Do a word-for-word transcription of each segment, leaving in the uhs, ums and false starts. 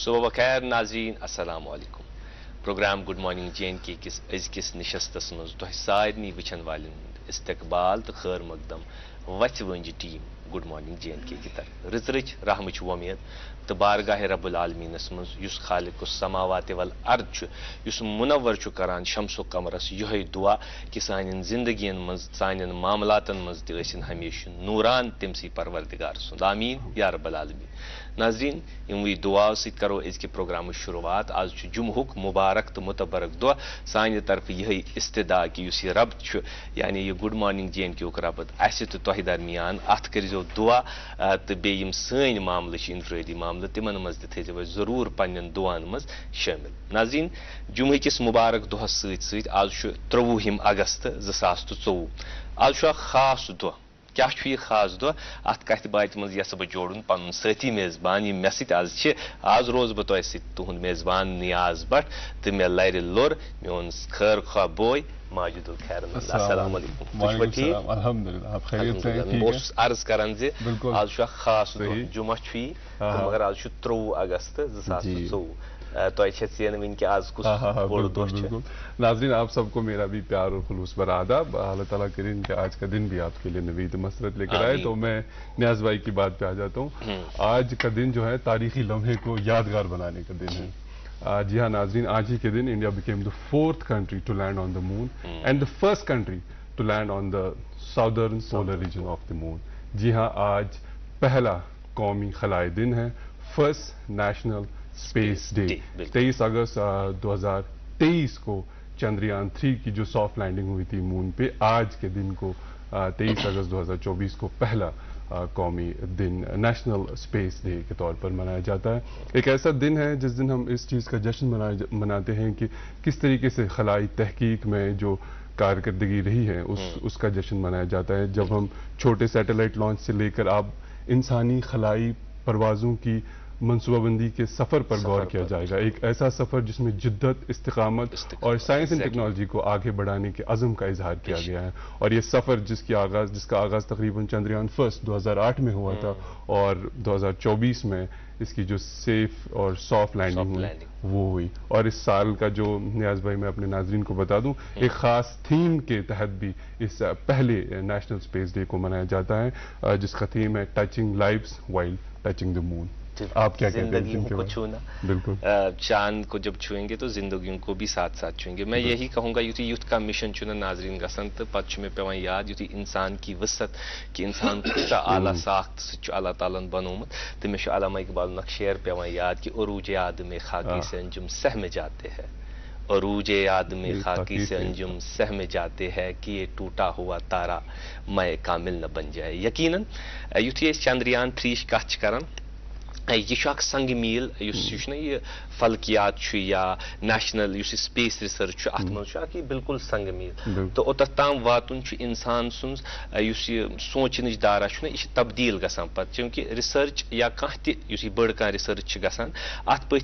सुबह बखैर नाज़रीन, अस्सलाम वालेकुम। Program good morning J N K किस अजकिस नशस्तस मज तुह सारे वचन वाले इस्तकबाल तो खैर मकदम वच वंज team good morning J N K की तरफ रिज रच रहम उम्मीद तो बारगाह रब्बुल आलमीनस मज खालिक समावात वल अर्द मुनवर करान शमसो कमरस यही दुआ कि सान जिंदगी मज सान मामलातन मज तन हमेश नूरान तम सी परवरदिगार सुंद आमीन या रब्बुल आलमीन। नाजरीन इमवी दुआ सरो अजक प्रोग्राम शुरुआत। आज जुमहुक मुबारक तो मुतबरक दुआ सान तरफ यही इस्तदा कि यह रब्त यानी यह गुड मॉर्निंग जे एन के रबत आह दरमियान अत कर दुआ तो बेम सन मामल इनफरदी मामल तिमन मज तज जरूर पन्न दुआन मज शामिल। नाजीन जुमे किस मुबारक दुहस सज त्रोवुहम अगस्त जो सास तो चौवह आज खास दुह क्या यह खास दुह अत कथ बात मज यस बह जोड़न पन सी मेजबान ये मे सज आज रोज बह तुह मेजबान नियाज भट्ट तो मे लर लोर मोन खैर खा बो माजिदुल खैर बहुत अर्ज करान आज खास जुमा मगर आज त्रोवुह अगस्त जो सास चौवह तो नाजरीन आप सबको मेरा भी प्यार और खुलूस भरा आदाब। अल्लाह ताला करे कि आज का दिन भी आपके लिए नवीद मसरत लेकर आए। तो मैं नियाज भाई की बात पे आ जाता हूँ। आज का दिन जो है तारीखी लम्हे को यादगार बनाने का दिन है। जी हाँ नाजरीन, आज ही के दिन India became the fourth country to land on the moon and the first country to land on the southern solar region of the moon. जी हाँ, आज पहला कौमी खलाई दिन है, फर्स्ट नेशनल स्पेस डे। तेईस अगस्त दो हज़ार तेईस को चंद्रयान थ्री की जो सॉफ्ट लैंडिंग हुई थी मून पे, आज के दिन को तेईस अगस्त दो हज़ार चौबीस को पहला आ, कौमी दिन नेशनल स्पेस डे के तौर पर मनाया जाता है। एक ऐसा दिन है जिस दिन हम इस चीज़ का जश्न मना मनाते हैं कि किस तरीके से खलाई तहकीक में जो कारकर्दगी रही है उस उसका जश्न मनाया जाता है। जब हम छोटे सैटेलाइट लॉन्च से लेकर अब इंसानी खलाई परवाज़ों की मनसूबाबंदी के सफर पर गौर किया जाएगा। एक ऐसा सफर जिसमें जिद्दत, इस्तिकामत और साइंस एंड टेक्नोलॉजी को आगे बढ़ाने के अज़म का इजहार किया गया है। और ये सफर जिसकी आगाज जिसका आगाज तकरीबन चंद्रयान फर्स्ट दो हज़ार आठ में हुआ था और दो हज़ार चौबीस में इसकी जो सेफ और सॉफ्ट लैंडिंग हुई वो हुई। और इस साल का जो नियाज भाई मैं अपने नाजरीन को बता दूं, एक खास थीम के तहत भी इस पहले नेशनल स्पेस डे को मनाया जाता है जिसका थीम है touching lives while touching the moon. आप क्या कहते हैं जिंदगियों को छूना? बिल्कुल, चांद को जब छुएंगे तो जिंदगियों को भी साथ साथ छुएंगे। मैं यही कहूँगा युति यूथ का मिशन चुना नाजरीन गसन तो पच्चु में पेवान याद युति इंसान की वसत कि इंसान कितना आला साख्त सच अल्लाह ताला बनोमत तो मे अल्लामा इकबाल नक्शेर पेवान याद कि अरूज याद में खाकी से अंजुम सहम जाते हैं, अरूज याद में खाकी से अंजुम सहम जाते हैं कि ये टूटा हुआ तारा मैं कामिल न बन जाए। यकीनन युति चंद्रयान थ्री कथ कर यह संग मील यह फलकियात या नेशनल स्पेस रिसर्च अत बिल्कुल संग मील तो ओतथ तम वातुन इंसान सुज सोचन दारा यह तब्दील गसान पत चूंकि रिसर्च या कहीं बड़ कह रिसर्च गसान अत पथ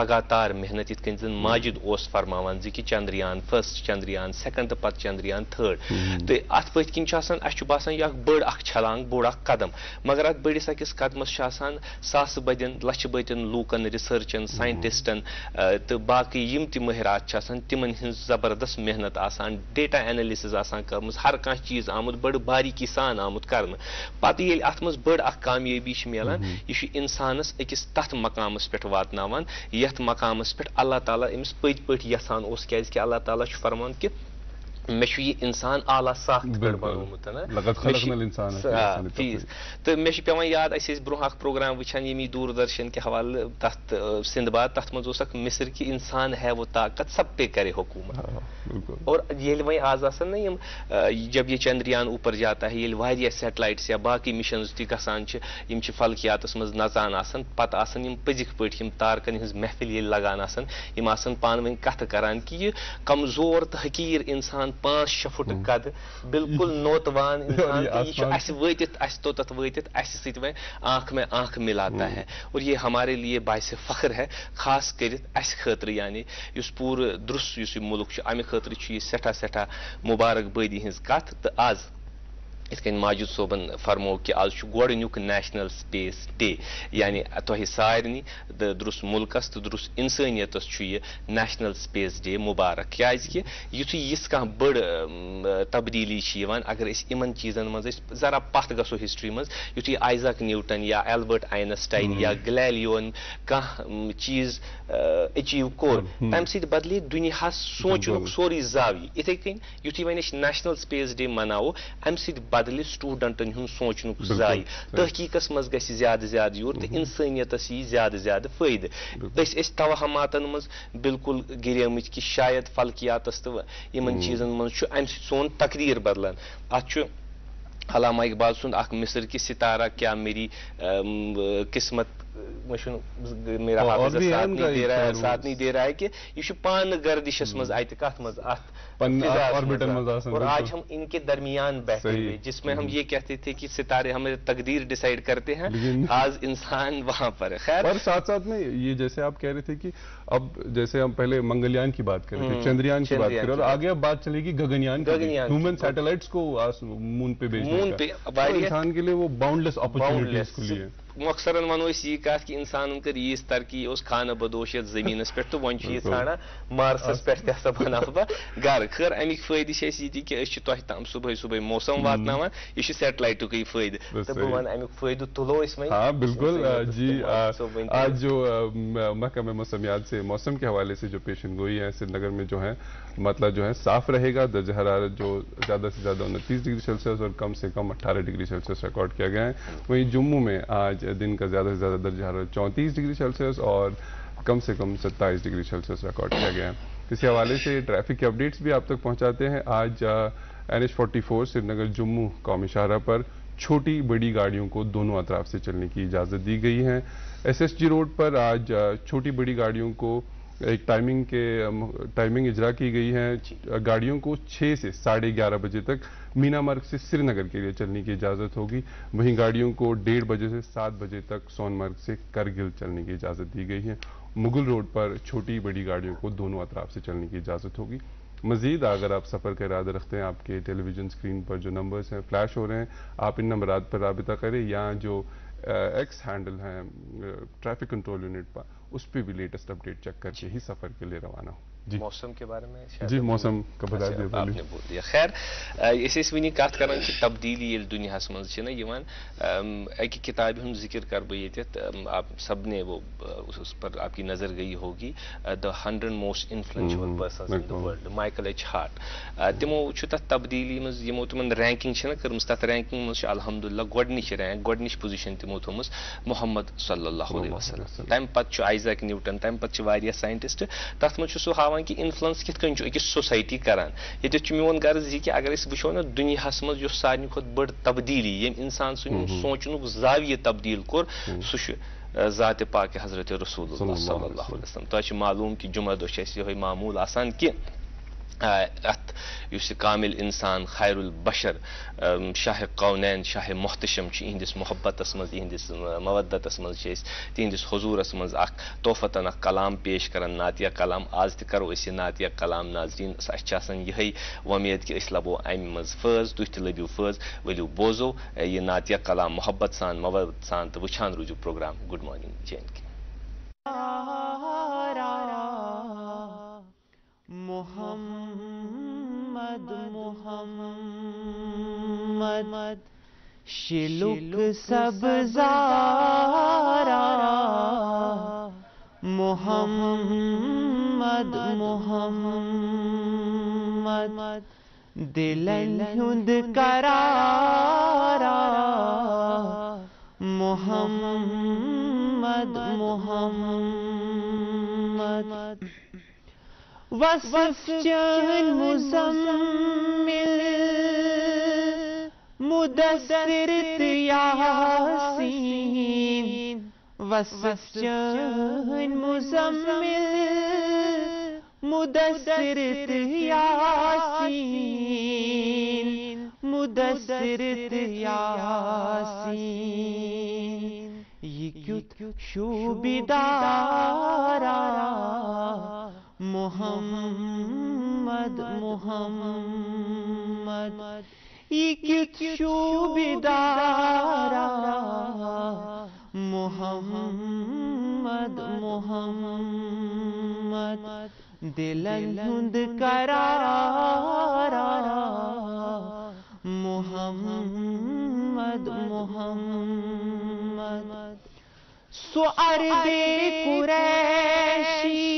लगातार मेहनत इत कन माजिद उस फरमान कि चंद्रयान फर्स्ट, चंद्रयान सेकंड तो पत् चंद्रयान थर्ड तो अत पथन अच्छा बसान यह बड़ अ छलांग बोड़ अ कदम मगर अत बड़स अकिस कदमस सास बदन लच बदन लूकन रिसर्चन साइंटिस्टन तो बाकी यम त महरात तिमन हिंस जबरदस्त मेहनत आसान डेटा एनालिसिस आसान कर्मस हर कह चीज आमुद बड़ बारीकी सान आमुद कर्म पत्त ये अत मज बड़ अख कामयाबी मिलान यह इंसानस अकिस तथ मकामस पे वातान यथ मकामस पे अल्लाह ताला अमिस पत पत यसान उस क्या अल्लाह ताला फरमान कि मे यह इंसान आला साख्त बनोमुत तो मे पे याद अस ब्रोह प्रोग्राम वछान यमी दूरदर्शन के हवाले तथ सिंधबाद तथ मज मिस्र कि इंसान है वो ताकत सब पे करे हुकूमत। और ये वह आज आम जब यह चंद्रयान ऊपर जाता है ये वारिया सैटलाइट्स या बाकी मिशन ती ग फलकियात मज नचान आन पजिक पम तारकन हज महफिल ये लगान आन पानवन कथ करान कि यह कमजोर तो हकीर इंसान पांच शे फुट कद बिल्कुल नौतवान इंसान ये आंख में आंख मिलाता है और ये हमारे लिए बायसे फख्र है। खास कर खतर यानी पूरे दुरुस्त मुल्क अमे खतर यह सठा सठा मुबारकबादी हिंज कथ तो आज माजिद सोबन फरमो कि आज गोडनुक नेशनल स्पेस डे यानी तुह सारे दुरुस मुल्कस तो दुरुस इंसानियत यह नेशनल स्पेस डे मुबारक क्या युथ इस कह बड़ तब्दीली अगर इन चीजन मज जरा पथ गो हिस्ट्री मज युथ आइजक न्यूटन या एल्बर्ट आइनस्टाइन या गैलीलियोन कह चीज अचीव कोर तम सद बदले दुनिया सोचन सोरी जावी इथे कन युथ नेशनल स्पेस डे मनावो अम बदल स्टूडेंटन हूं सोचन जाय तहकीकस मज ज्यादा ज्यादा योर तो इंसानियत यी ज्यादा ज्यादा फायदे तवहमातन मज बिल्कुल गिरम कि शायद फल्कियात तो इन चीजन मज अमि सोन तकदीर बदलान अत अल्लामा इकबाल सुंद अख मिस्र कि सितारा क्या मेरी किस्मत मेरा हाफिज़ साथ नहीं दे रहा है साथ नहीं दे रहा है कि ये पान गर्दिशस मज आयत मज और आज हम इनके दरमियान बैठे थे जिसमें हम ये कहते थे कि सितारे हमें तकदीर डिसाइड करते हैं, आज इंसान वहां पर खैर। और साथ साथ में ये जैसे आप कह रहे थे कि अब जैसे हम पहले मंगलयान की बात कर रहे थे, चंद्रयान की बात कर रहे और आगे अब बात चलेगी गगनयान ह्यूमन सैटेलाइट्स को मून पे भेजना मून पे इंसान के लिए वो बाउंडलेस अपॉर्चुनिटीज के लिए मकसरन वनो ये कत कि इंसान कर यी तरक्की खाना बदोश यथ जमीन पे तो वन यह ाना मार्सस पे हसा बना बह गर खैर अमिक फायदे ये कि तम सुबह सुबह मौसम वातान यह सैटेलाइट फायदे तो बह वन अमुक फायदे तुलो हाँ बिल्कुल जी। आज जो महकमे मौसमियात से मौसम के हवाले से जो पेशन गोई है श्रीनगर में जो है मतलब जो है साफ रहेगा, दर्ज हरारत जो ज़्यादा से ज़्यादा उनतीस डिग्री सेल्सियस और कम से कम अट्ठारह डिग्री सेल्सियस रिकॉर्ड किया गया है। वहीं जम्मू में आज दिन का ज़्यादा से ज़्यादा दर्ज हरारत चौंतीस डिग्री सेल्सियस और कम से कम सत्ताईस डिग्री सेल्सियस रिकॉर्ड किया गया है। इसी हवाले से ट्रैफिक के अपडेट्स भी आप तक पहुँचाते हैं। आज N H forty four Srinagar Jammu कौमी शाहरा पर छोटी बड़ी गाड़ियों को दोनों अतराफ से चलने की इजाज़त दी गई है। एस एस जी रोड पर आज छोटी बड़ी गाड़ियों को एक टाइमिंग के टाइमिंग इजरा की गई है। गाड़ियों को छः से साढ़े ग्यारह बजे तक मीना मार्ग से श्रीनगर के लिए चलने की इजाज़त होगी। वहीं गाड़ियों को डेढ़ बजे से सात बजे तक सोनमर्ग से करगिल चलने की इजाज़त दी गई है। मुगल रोड पर छोटी बड़ी गाड़ियों को दोनों अतराफ से चलने की इजाज़त होगी। मज़ीद अगर आप सफ़र का इरादा रखते हैं, आपके टेलीविज़न स्क्रीन पर जो नंबर्स हैं फ्लैश हो रहे हैं, आप इन नंबरात पर रबता करें या जो एक्स हैंडल हैं ट्रैफिक कंट्रोल यूनिट पर उस पर भी लेटेस्ट अपडेट चेक करके ही सफर के लिए रवाना हो। जी मौसम के बारे में जी मौसम का बता दिया आपने बोल दिया। खैर इस वन कत कर तब्दीली ये दुनिया मजान एक किताब हूँ जिक्र कर बह आप सब ने वो उस पर आपकी नज़र गई होगी the hundred most influential persons in the world Michael H Hart तमो तथ तब्दीली मो तुम रैंकिंग कर्म तथा रैंकिंग मज अल्हम्दुलिल्लाह गोडनिश रैंक गोडनिश पोजीशन तमो थोमस मोहम्मद सल्लल्लाहु अलैहि वसल्लम तम पे आइजक न्यूटन तम पे साइंटिस्ट तथा मज सू कि इन्फ्लुएंस किस सोसाइटी करान ये मोन गर्ज ये कि अगर वो ना दुनिया मज सारे खुद बड़ तब्दीली यम इंसान सुन सोचन जाविये तब्दील कोर सह जात पाक हजरत रसूलुल्लाह सल्लल्लाहु अलैहि वसल्लम तुम मालूम कि जुमा दोस ये मामूल आसान कि अत कामिल इंसान खैरुल बशर शाह कौनैन शाह मोहतशम इहंदिस मोहब्बतस मज इहंदिस मवदतस मज तिहंदिस हुजूरस मज अख तोहफतन अख कलाम पेश करान नातिया कलाम आज त करो अस नातिया कलाम नाजरीन असान यही उम्मीद कि लबो अमि मज फज तुह त लबिव फज वलिव बोजो यह नातिया कलाम मोहब्बत सान मवदत सान तो वछान रूजू प्रोग्राम। गुड मॉर्निंग जैन मोहम्मद मोहम्मद शिलुक सबज़ारा मोहम्मद मोहम्मद दिलन हुंद करारा मोहम्मद मोहम्मद वसफ चंद मुज़म्मिल मुदस्सिर यासीन वसफ चंद मुज़म्मिल मुदस्सिर यासीन मुदस्सिर यासीन ये क्यों शूबिदारा मोहम्मद मोहम्मद मोहम्मद मोहम्मद दिलंद करारा मोहम्मद मोहम्मद सुअर्दे कुरैशी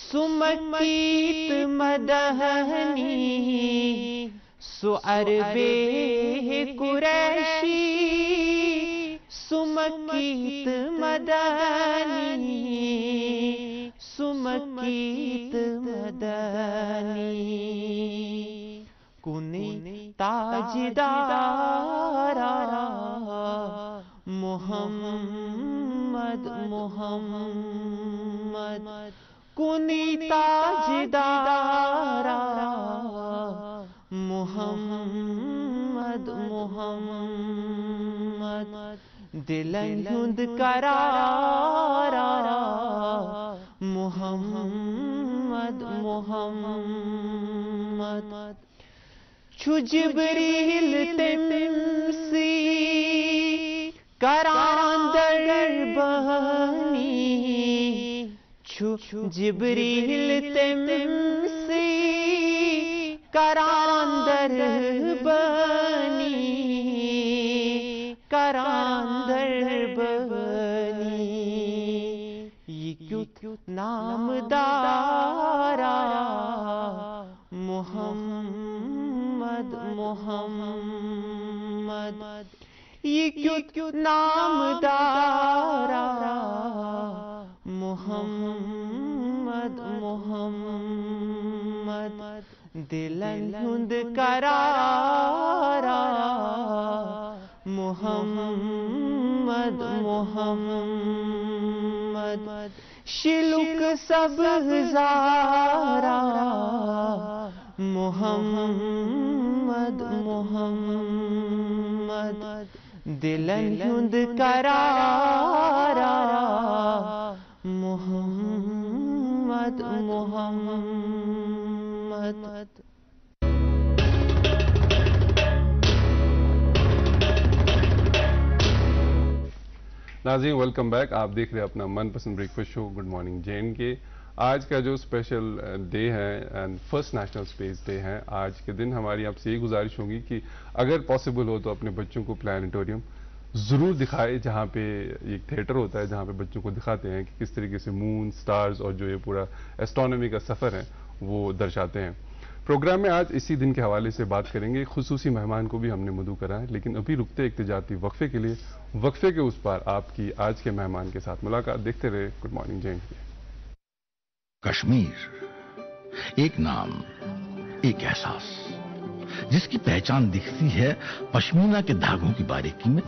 सुमकीत मदहनी सुअर्बे कुरैशी सुमकीत मदहनी सुमकीत मदनी कुनी ताजदारा मोहम्मद मोहम्मद कुनी ताजदारा मोहम्मद मोहम्मद दिलंद करारा मोहम्मद मोहम्मद छुजिबरील तिमसी करांदर बहनी छुजिबरील तिमसी करांदर बहनी करांदर नामदारा मोहम्मद मोहम्मद ये क्यों नामदारा मोहम्मद मोहम्मद दिलंद करारा मोहम्मद मोहम्मद शिलुक सबज़ारा मोहम्मद मोहम्मद दिलंद करारा मोहम्मद मोहम्मद नाज़रीन वेलकम बैक। आप देख रहे हैं अपना मनपसंद breakfast show good morning J and K. आज का जो स्पेशल डे है and first national space day है, आज के दिन हमारी आपसे ये गुजारिश होगी कि अगर पॉसिबल हो तो अपने बच्चों को प्लानिटोरियम ज़रूर दिखाए, जहाँ पे एक थिएटर होता है जहाँ पे बच्चों को दिखाते हैं कि किस तरीके से मून, स्टार्स और जो ये पूरा एस्ट्रोनॉमी का सफ़र है वो दर्शाते हैं। प्रोग्राम में आज इसी दिन के हवाले से बात करेंगे। खुसूसी मेहमान को भी हमने मधु करा है, लेकिन अभी रुकते एक तजारती वक्फे के लिए। वक्फे के उस पार आपकी आज के मेहमान के साथ मुलाकात। देखते रहे गुड मॉर्निंग जय हिंद। कश्मीर एक नाम, एक एहसास, जिसकी पहचान दिखती है पश्मीना के धागों की बारीकी में,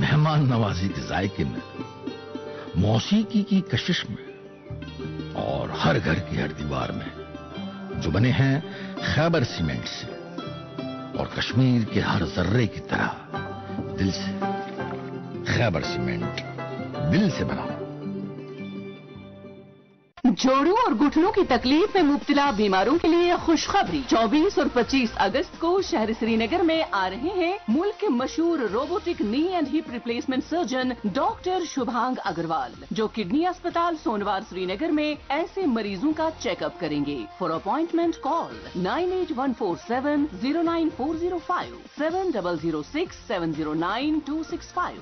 मेहमान नवाजी के जायके में, मौसीकी की कशिश में और हर घर की हर दीवार में, जो बने हैं खैबर सीमेंट से और कश्मीर के हर जर्रे की तरह दिल से। खैबर सीमेंट, दिल से बना। जोड़ों और घुटनों की तकलीफ में मुब्तला बीमारों के लिए खुशखबरी। चौबीस और पच्चीस अगस्त को शहर श्रीनगर में आ रहे हैं मुल्क के मशहूर robotic knee and hip replacement surgeon doctor Shubhang Agarwal, जो किडनी अस्पताल सोनवार श्रीनगर में ऐसे मरीजों का चेकअप करेंगे। For appointment call nine eight one four seven zero nine four zero five, seven double zero six seven zero nine two six five.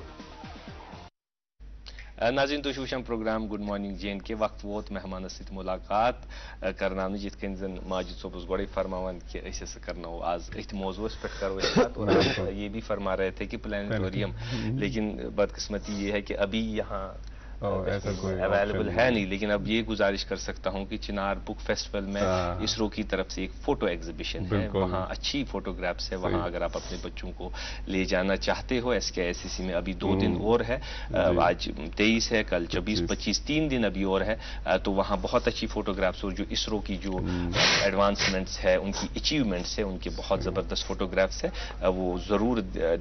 नाज़रीन तो शूशम programme good morning J and K वक्त वोत मेहमान सहित मुलाकात करना जित कन माजिद सोबस गोड़े फरमान कि करो आज अथ मौजूस पे करो बात। और आप ये भी फरमा रहे थे कि प्लानिटोरियम, लेकिन बदकिस्मती ये है कि अभी यहाँ अवेलेबल है नहीं। लेकिन अब ये गुजारिश कर सकता हूँ कि चिनार बुक फेस्टिवल में इसरो की तरफ से एक फोटो एग्जीबिशन है, वहाँ अच्छी फोटोग्राफ्स है। वहाँ अगर आप अपने बच्चों को ले जाना चाहते हो, एसकेसीसी में अभी दो दिन और है, आज तेईस है, कल चौबीस पच्चीस, तीन दिन अभी और है, तो वहाँ बहुत अच्छी फोटोग्राफ्स और जो इसरो की जो एडवांसमेंट्स है, उनकी अचीवमेंट्स है, उनके बहुत ज़बरदस्त फोटोग्राफ्स है, वो ज़रूर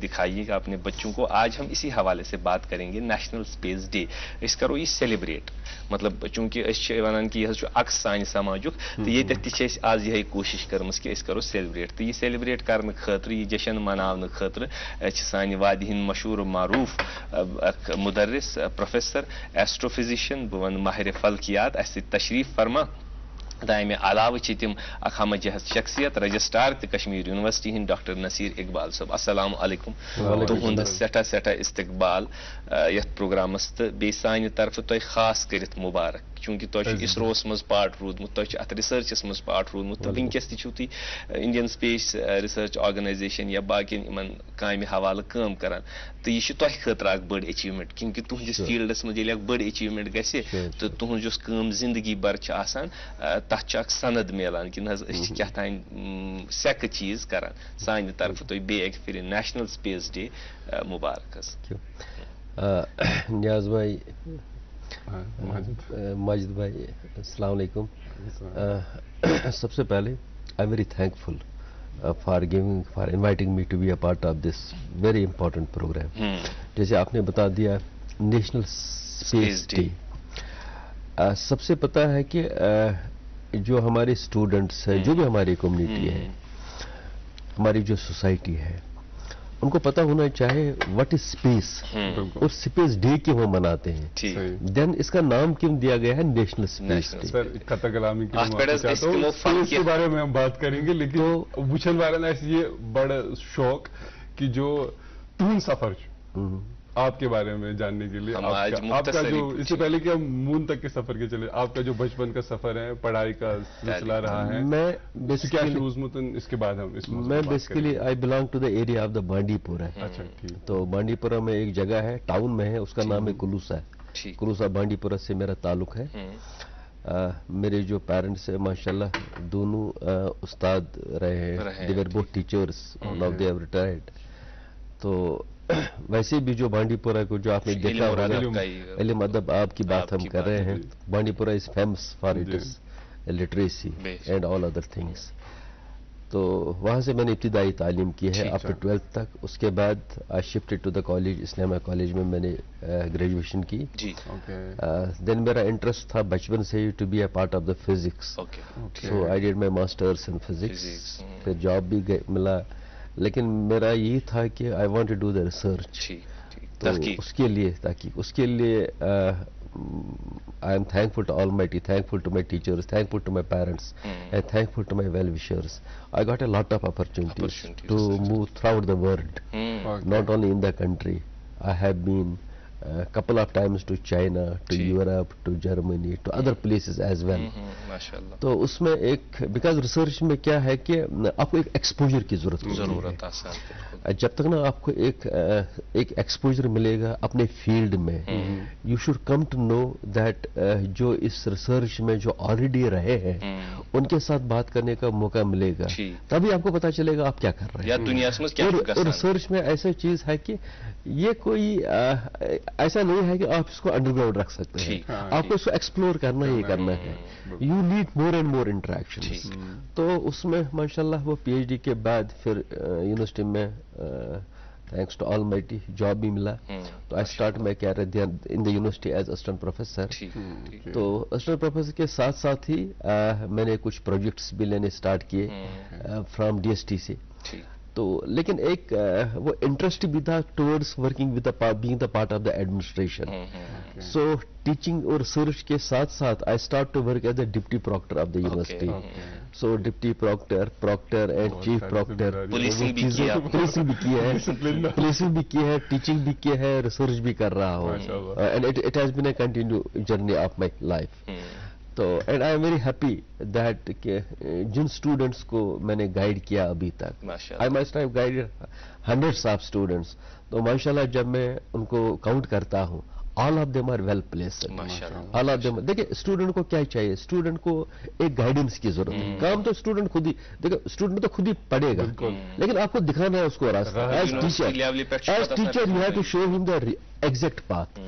दिखाइएगा अपने बच्चों को। आज हम इसी हवाले से बात करेंगे नेशनल स्पेस डे। अस करो ये सेलिब्रेट मतलब चूंकि वन कि यह अक्स सान समाजुक तो ये तेज आज यही कोशिश कर्म कि अस करो सेलिब्रेट तो यह सेलिब्रेट कर खतर यह जशन मनाने खतर सान वादी हिंद मशहूर मारूफ मुदर्रिस प्रोफेसर एस्ट्रोफिजिशियन बह वन माहिर फल्कियात अस तशरीफ फरमा तमें अलाव तम अहम जहज शख्सियत रजिस्ट्रार तो कश्मीर यूनिवर्सिटी हिंद डॉक्टर नसीर इकबाल साहब अस्सलाम वालेकुम तुहद सठा सठा इस्तकबाल यथ प्रोग्रामस तो बेस सानि तरफ तो खास करित मुबारक चूंकि तुम इसरोस मज पार्ट रूदमुत तुम अत रिसर्चस मज पार्ट रूदमुत तो वनकस तुम इंडियन स्पेस रिसर्च ऑर्गनाइजेशन या बाकिन इन काम हवाले काम कर तो यह तुम खतर अख बड़ अचीवमेंट क्योंकि तुहदिस फील्डस मज ये बड़ अचीवमेंट गि तो तुहद काम जिंदगी भर तथा सनद मिलान कि क्या तान सैक चीज कर सान तरफ तुम बे अक फिर नेशनल स्पेस डे मुबारक नियाज भाई माजिद भाई अस्सलाम वालेकुम सबसे पहले I am very thankful for giving for inviting me to be a part of this very important program जैसे आपने बता दिया नेशनल स्पेस डे सबसे पता है कि uh, जो हमारे स्टूडेंट्स हैं जो भी हमारी कम्युनिटी है हमारी जो सोसाइटी है उनको पता होना चाहिए व्हाट इज स्पेस और स्पेस डे क्यों हम मनाते हैं देन इसका नाम क्यों दिया गया है नेशनल स्पेस डे सर कथा कलामी के बारे में हम बात करेंगे लेकिन बुछन वाले ये बड़ा शौक कि जो टून सफर आपके बारे में जानने के लिए आपका, आपका जो इससे पहले कि हम मून तक के सफर के चले आपका जो बचपन का सफर है पढ़ाई का सिलसिला रहा है मैं बेसिकली इसके बाद हम इस मैं basically I belong to the area of the Bandipora अच्छा ठीक तो बांडीपुरा में एक जगह है टाउन में है उसका नाम है कुलूसा है कुलूसा बांडीपुरा से मेरा ताल्लुक है आ, मेरे जो पेरेंट्स है माशाल्लाह दोनों उस्ताद रहे हैं they were both teachers now they have retired तो वैसे भी जो बांडीपुरा को जो आपने देखा होगा मतलब आपकी बात हम कर रहे हैं Bandipora is famous for its literacy and all other things तो वहाँ से मैंने इब्तिदाई तालीम की है अप टू ट्वेल्थ तक उसके बाद I shifted to the college Islamia college में मैंने ग्रेजुएशन की देन मेरा इंटरेस्ट था बचपन से to be a part of the physics so I did my masters in physics फिर जॉब भी मिला लेकिन मेरा यही था कि I want to do the research तो उसके लिए ताकि उसके लिए I am thankful to almighty thankful to my teachers thankful to my parents and thankful to my well wishers I got a lot of opportunities to move throughout the world not only in the country I have been a couple of times to China to Europe to Germany to other places as well माशाल्लाह तो उसमें एक because research में क्या है कि आपको एक exposure की जरूरत जरूरत है जब तक ना आपको एक एक exposure मिलेगा अपने field में you should come to know that जो इस research में जो already रहे हैं उनके साथ बात करने का मौका मिलेगा तभी आपको पता चलेगा आप क्या कर रहे हैं या दुनिया में क्या और research में ऐसा चीज है कि ये कोई ऐसा नहीं है कि आप इसको अंडरग्राउंड रख सकते हैं हाँ, आपको इसको एक्सप्लोर करना ही करना है you need more and more interaction तो उसमें माशाल्लाह वो पीएचडी के बाद फिर यूनिवर्सिटी में थैंक्स टू ऑलमाइटी जॉब भी मिला तो I start my career in the university as assistant professor तो असिस्टेंट प्रोफेसर के साथ साथ ही आ, मैंने कुछ प्रोजेक्ट्स भी लेने स्टार्ट किए फ्रॉम डीएसटी से तो लेकिन एक आ, वो इंटरेस्ट भी था towards working with being the part of the administration so teaching और रिसर्च के साथ साथ I start to work as the deputy proctor of the university so deputy proctor proctor and chief proctor policing भी किया है policing भी किया है टीचिंग भी किया है रिसर्च भी कर रहा हूँ and it it has been a continue journey of my life तो and I am very happy that जिन स्टूडेंट्स को मैंने गाइड किया अभी तक I must have guided hundreds of students तो माशाल्लाह जब मैं उनको काउंट करता हूँ all of them are well placed all of them देखिए स्टूडेंट को क्या चाहिए स्टूडेंट को एक गाइडेंस की जरूरत है काम तो स्टूडेंट खुद ही देखिए स्टूडेंट तो खुद ही पढ़ेगा लेकिन आपको दिखाना है उसको रास्ता as teacher as teacher you have to show him the exact path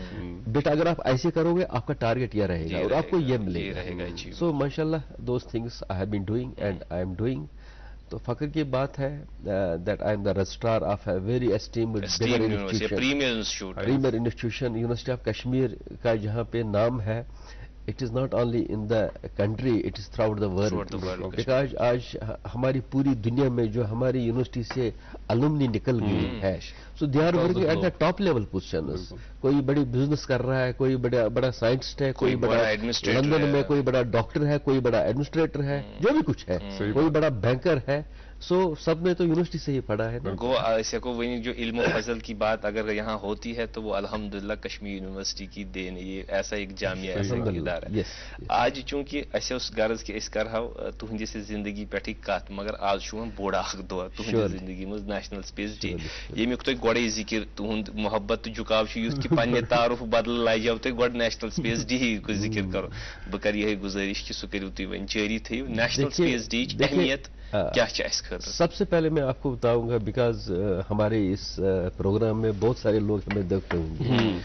बेटा अगर आप ऐसे करोगे आपका टारगेट यह रहेगा और आपको यह मिलेगा सो माशाल्लाह those things I have been doing and I am doing तो फख्र की बात है that I am the registrar of a very esteemed premier institution, university of Kashmir का जहाँ पे नाम है. It is not only in the country, it is throughout the world. Because आज हमारी पूरी दुनिया में जो हमारी यूनिवर्सिटी से अलुमनी निकल गई है, so they are working at the top level positions. कोई बड़ी बिजनेस कर रहा है, कोई बड़ा बड़ा साइंटिस्ट है, कोई बड़ा लंदन में कोई बड़ा डॉक्टर है, कोई बड़ा एडमिनिस्ट्रेटर है, जो भी कुछ है, कोई बड़ा बैंकर है. सो so, सब में तो यूनिवर्सिटी से ही पढ़ा है. गो ऐसे को वही जो इल्म और फजल की बात अगर यहाँ होती है तो वो अल्हम्दुलिल्लाह कश्मीर यूनिवर्सिटी की देन. ये ऐसा एक जामिया, ऐसा एक इदारा है. आज चूंकि ऐसे उस गर्ज के इस कर तुहंदि से जिंदगी पे कत मगर आज बोड़ा दौर तुहंदि जिंदगी मज नेशनल स्पेस डे यमुक तुम गोड़े जिक्र तुहद मोहब्बत झुकाव कि पे तारुफ बदल लाजो तुम गो नेशनल स्पेस डे जिक्र करो. बह कर यही गुजारिश कि सू करू तुम वन जारी थो नेशनल स्पेस डे की अहमियत क्या है. सबसे पहले मैं आपको बताऊंगा बिकॉज हमारे इस प्रोग्राम में बहुत सारे लोग हमें देखते होंगे.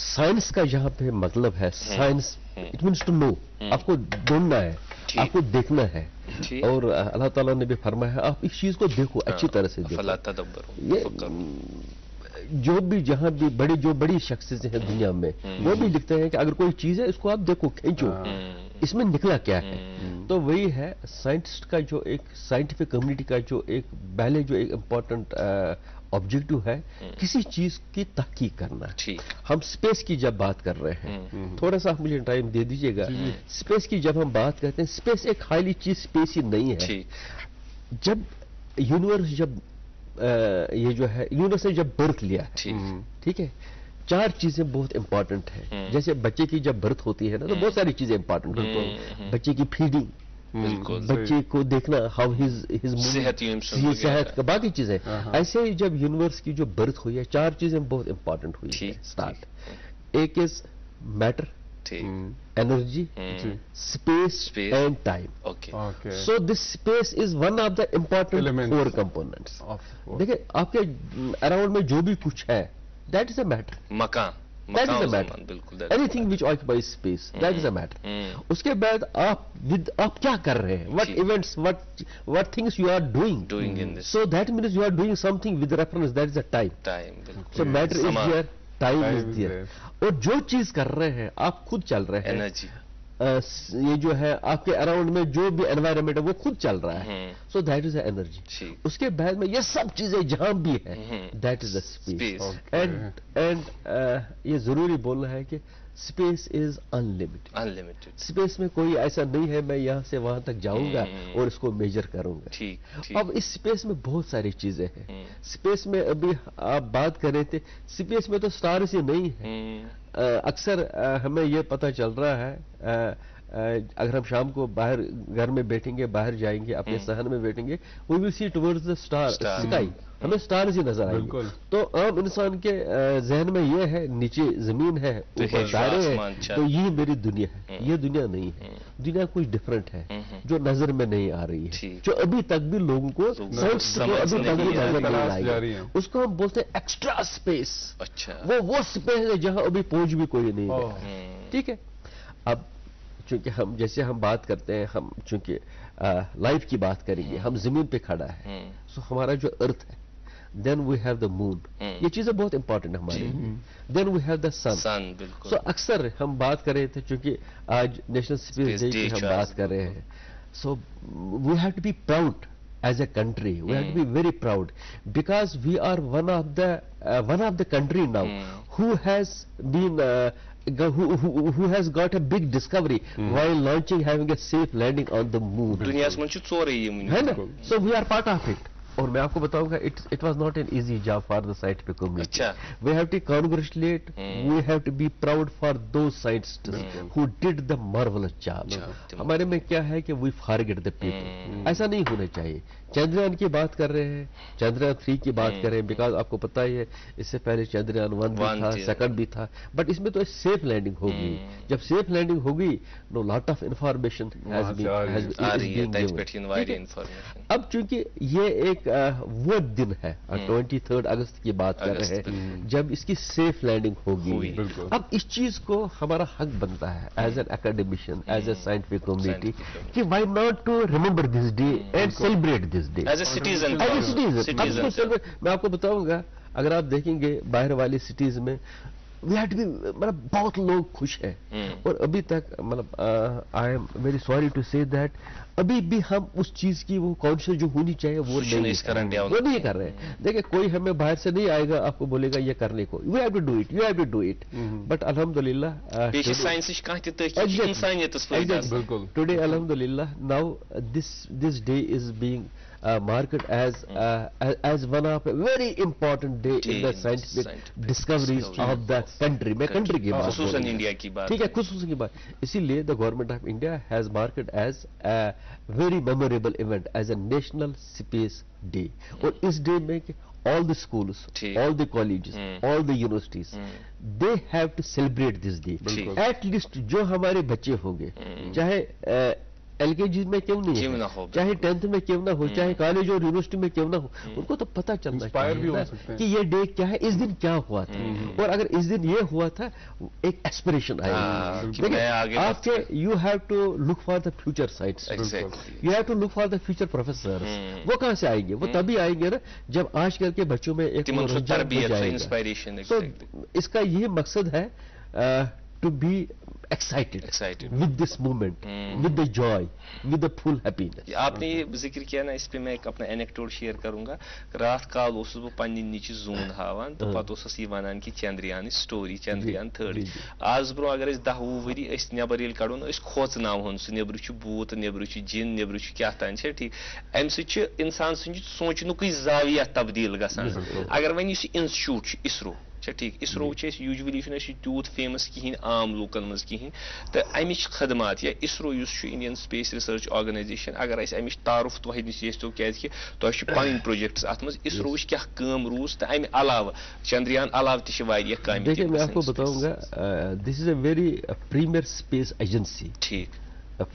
साइंस का यहाँ पे मतलब है, science it means to know. आपको ढूंढना है, आपको देखना है. और अल्लाह ताला ने भी फरमाया आप इस चीज को देखो, अच्छी तरह से देखो. ये जो भी जहाँ भी बड़ी जो बड़ी शख्सियतें हैं दुनिया में वो भी लिखते हैं कि अगर कोई चीज है इसको आप देखो, खींचो, इसमें निकला क्या है. तो वही है साइंटिस्ट का जो एक साइंटिफिक कम्युनिटी का जो एक पहले जो एक इम्पोर्टेंट ऑब्जेक्टिव है किसी चीज की तहकीक करना. हम स्पेस की जब बात कर रहे हैं, थोड़ा सा आप मुझे टाइम दे दीजिएगा. स्पेस की जब हम बात करते हैं, स्पेस एक खाली चीज स्पेस ही नहीं है. जब यूनिवर्स जब ये जो है यूनिवर्स ने जब बर्थ लिया है, ठीक है, चार चीजें बहुत इंपॉर्टेंट है. जैसे बच्चे की जब बर्थ होती है ना तो बहुत सारी चीजें इंपॉर्टेंट होती है. बच्चे की फीडिंग, बच्चे को देखना, हाउ हिज हिज सेहत का, बाकी चीजें. ऐसे ही जब यूनिवर्स की जो बर्थ हुई है चार चीजें बहुत इंपॉर्टेंट हुई है स्टार्ट. एक is matter, energy, space and time. So this space is one of the important four components. देखिए आपके अराउंड में जो भी कुछ है दैट इज अ मैटर. मकान that is a matter. Anything which occupies space that is a matter. उसके बाद आप विद आप क्या कर रहे हैं, what events, what what things you are doing. So that means you are doing something with reference that is a time. So matter is here, time is here. और जो चीज कर रहे हैं आप खुद चल रहे हैं. एनर्जी ये जो है आपके अराउंड में जो भी एनवायरनमेंट है वो खुद चल रहा है. So that is energy. उसके बाद में ये सब चीजें जहां भी है that is the space. And and ये जरूरी बोलना है कि space is unlimited. Unlimited space में कोई ऐसा नहीं है मैं यहाँ से वहां तक जाऊंगा और इसको मेजर करूंगा. ठीक. अब इस स्पेस में बहुत सारी चीजें हैं. स्पेस में अभी आप बात कर रहे थे, स्पेस में तो स्टार्स ही नहीं है. अक्सर हमें यह पता चल रहा है आ, आ, अगर हम शाम को बाहर घर में बैठेंगे, बाहर जाएंगे, अपने सहन में बैठेंगे, we will see towards the star sky, हमें स्टार्स ही नजर आएंगे. तो आम इंसान के जहन में यह है नीचे जमीन है, ऊपर तारे हैं, तो ये मेरी दुनिया है. ये दुनिया नहीं है. दुनिया कुछ डिफरेंट है जो नजर में नहीं आ रही है, जो अभी तक भी लोगों को साइंस को अभी तक भी नजर नहीं आ रही है. उसको हम बोलते हैं एक्स्ट्रा स्पेस. अच्छा, वो वो स्पेस है जहाँ अभी पहुंच भी कोई नहीं है. ठीक है. अब चूंकि हम जैसे हम बात करते हैं, हम चूंकि लाइफ की बात करेंगे, हम जमीन पे खड़ा है, सो हमारा जो अर्थ है, then we have the moon. ये चीजें बहुत इंपॉर्टेंट है हमारे. Then we have the sun. So अक्सर हम बात कर रहे थे चूंकि आज नेशनल स्पेस डे की हम बात कर रहे हैं. So we have to be proud as a country. We mm. have to be very proud because we are one of the uh, one of the country now mm. who has been uh, who, who who has got a big discovery mm. while launching, having a safe landing on the moon. Duniya mein chut so rahi hai moon. So we are part of it. और मैं आपको बताऊंगा it it was not an easy job for the scientific community. We have to congratulate, we have to be proud for those scientists who did the marvellous job. हमारे में क्या है कि we forget the people. ऐसा नहीं होना चाहिए चंद्रयान की बात कर रहे हैं, चंद्रयान थ्री की बात कर रहे हैं, बिकॉज आपको पता ही है इससे पहले चंद्रयान वन भी था, सेकंड भी था, बट इसमें तो सेफ लैंडिंग होगी। जब सेफ लैंडिंग होगी no lot of information has been. अब चूंकि ये एक वो दिन है ट्वेंटी थर्ड अगस्त की बात कर रहे हैं जब इसकी सेफ लैंडिंग होगी। अब इस चीज को हमारा हक बनता है as an academician, as a scientific community कि why not to remember this day and celebrate this day as a citizen. मैं आपको बताऊंगा, अगर आप देखेंगे बाहर वाली सिटीज में वी हैड बी मतलब बहुत लोग खुश हैं और अभी तक मतलब I am very sorry to say that अभी भी हम उस चीज की वो कॉन्शियस जो होनी चाहिए वो नहीं वो नहीं कर रहे हैं। देखिए कोई हमें बाहर से नहीं आएगा आपको बोलेगा ये करने को, you have to do it, you have to do it, but अल्हम्दुलिल्लाह टुडे अल्हम्दुलिल्लाह now this this day is being Uh, market as uh, as one of a very important day in the scientific, scientific discoveries history. of the country. मैं country की बात कर रहा हूँ, India की बात, ठीक है, खुसूसन की बात। इसीलिए the government of India has marked as a very memorable event as a National Space Day. और इस day में all the schools, all the colleges, all the universities, they have to celebrate this day. At least जो हमारे बच्चे होंगे, चाहे LKG में क्यों नहीं ना हो, चाहे टेंथ में क्यों ना हो, चाहे कॉलेज और यूनिवर्सिटी में क्यों ना हो, उनको तो पता चलना चाहिए कि ये डे क्या है, इस दिन क्या हुआ था, और अगर इस दिन ये हुआ था एक एस्पिरेशन आएगी। आपके you have to look for the future sites, you have to look for the future professor. वो कहाँ से आएंगे? वो तभी आएंगे ना जब आजकल के बच्चों में एक, तो इसका ये मकसद है to be excited, excited with this moment, mm. with the joy, with the full happiness. आपने ये जिक्र किया ना, इस पे मैं एक अपना एनेक्टोट शेयर करूंगा। रात काल उस वो पन्नी नीचे जून हावान तो पता उस ये वानान की चंद्रयान स्टोरी चंद्रयान थर्ड आज ब्रो अगर इस दाहुवरी इस न्याबरील कारों इस खोज नाम होन सुनिए ब्रुचु बूत निये ब्रुचु जिन निये ब्रुचु क्या तांचे ठीक एम सिच इंसान सुनिए सोचनु कोई जाविया तब्दील का सान अगर वहीं इस इंस्टीट्यूट इसरो ठीक इसरो यूजुअली तूत फेमस कहीं आम लूकन मज कहीं तो अमिच खदमात या ISRO Indian space research organisation अगर अमिच तारुफ तुह नश यो क्या तुम पन्न प्रोजेक्ट्स अत मे इसरो क्या काम रूस तो अमे अलाव चंद्रयान अलाव तह काम। देखिए मैं आपको बताऊंगा this is a very premier space agency ठीक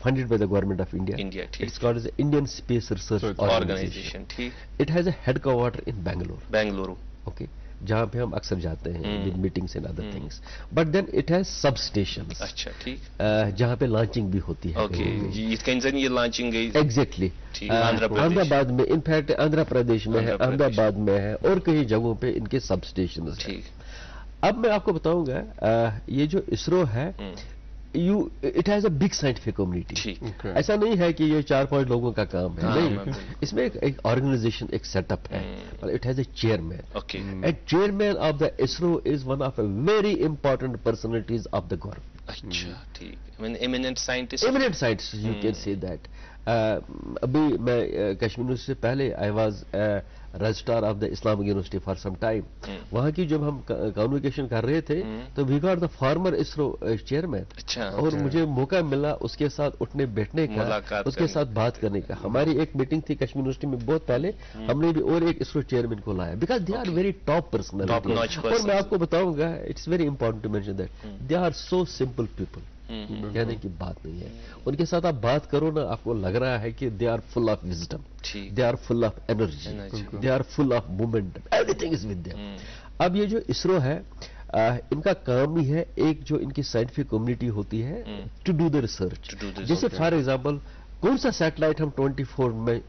funded by the government of India. India, it's called as the Indian Space Research Organization. ठीक it has a headquarters in Bangalore. Bangalore. Okay. जहाँ पे हम अक्सर जाते हैं with meetings and other things, but then it has सब stations. अच्छा ठीक, जहाँ पे लॉन्चिंग भी होती है। ओके ये लॉन्चिंग गई एग्जैक्टली अहमदाबाद में, इनफैक्ट आंध्र प्रदेश में है, अहमदाबाद में है और कई जगहों पे इनके सब स्टेशन। अब मैं आपको बताऊंगा ये जो इसरो है You, it has a big scientific community. Okay. ऐसा नहीं है कि ये चार पांच लोगों का काम है, नहीं, इसमें एक ऑर्गेनाइजेशन एक सेटअप है। It has a chairman and chairman of the ISRO is one of a very important personalities of the government. अच्छा ठीक, I mean eminent scientist, eminent scientist you can say that. अभी मैं कश्मीर यूनिवर्सिटी से पहले I was registrar of the Islamic university for some time. वहाँ की जब हम कम्युनिकेशन कर रहे थे तो we got the former ISRO chairman और मुझे मौका मिला उसके साथ उठने बैठने का, उसके साथ बात करने का। हमारी एक मीटिंग थी कश्मीर यूनिवर्सिटी में बहुत पहले, हमने भी और एक इसरो चेयरमैन को लाया because they are very top person. और मैं आपको बताऊंगा it's very important to mention that they are so simple people, कहने की बात नहीं है। उनके साथ आप बात करो ना आपको लग रहा है कि they are full of wisdom, they are full of energy, they are full of momentum, everything is with them. अब ये जो इसरो है आ, इनका काम ही है एक जो इनकी साइंटिफिक कम्युनिटी होती है टू डू द रिसर्च। जैसे फॉर एग्जांपल कौन सा सैटेलाइट हम चौबीस में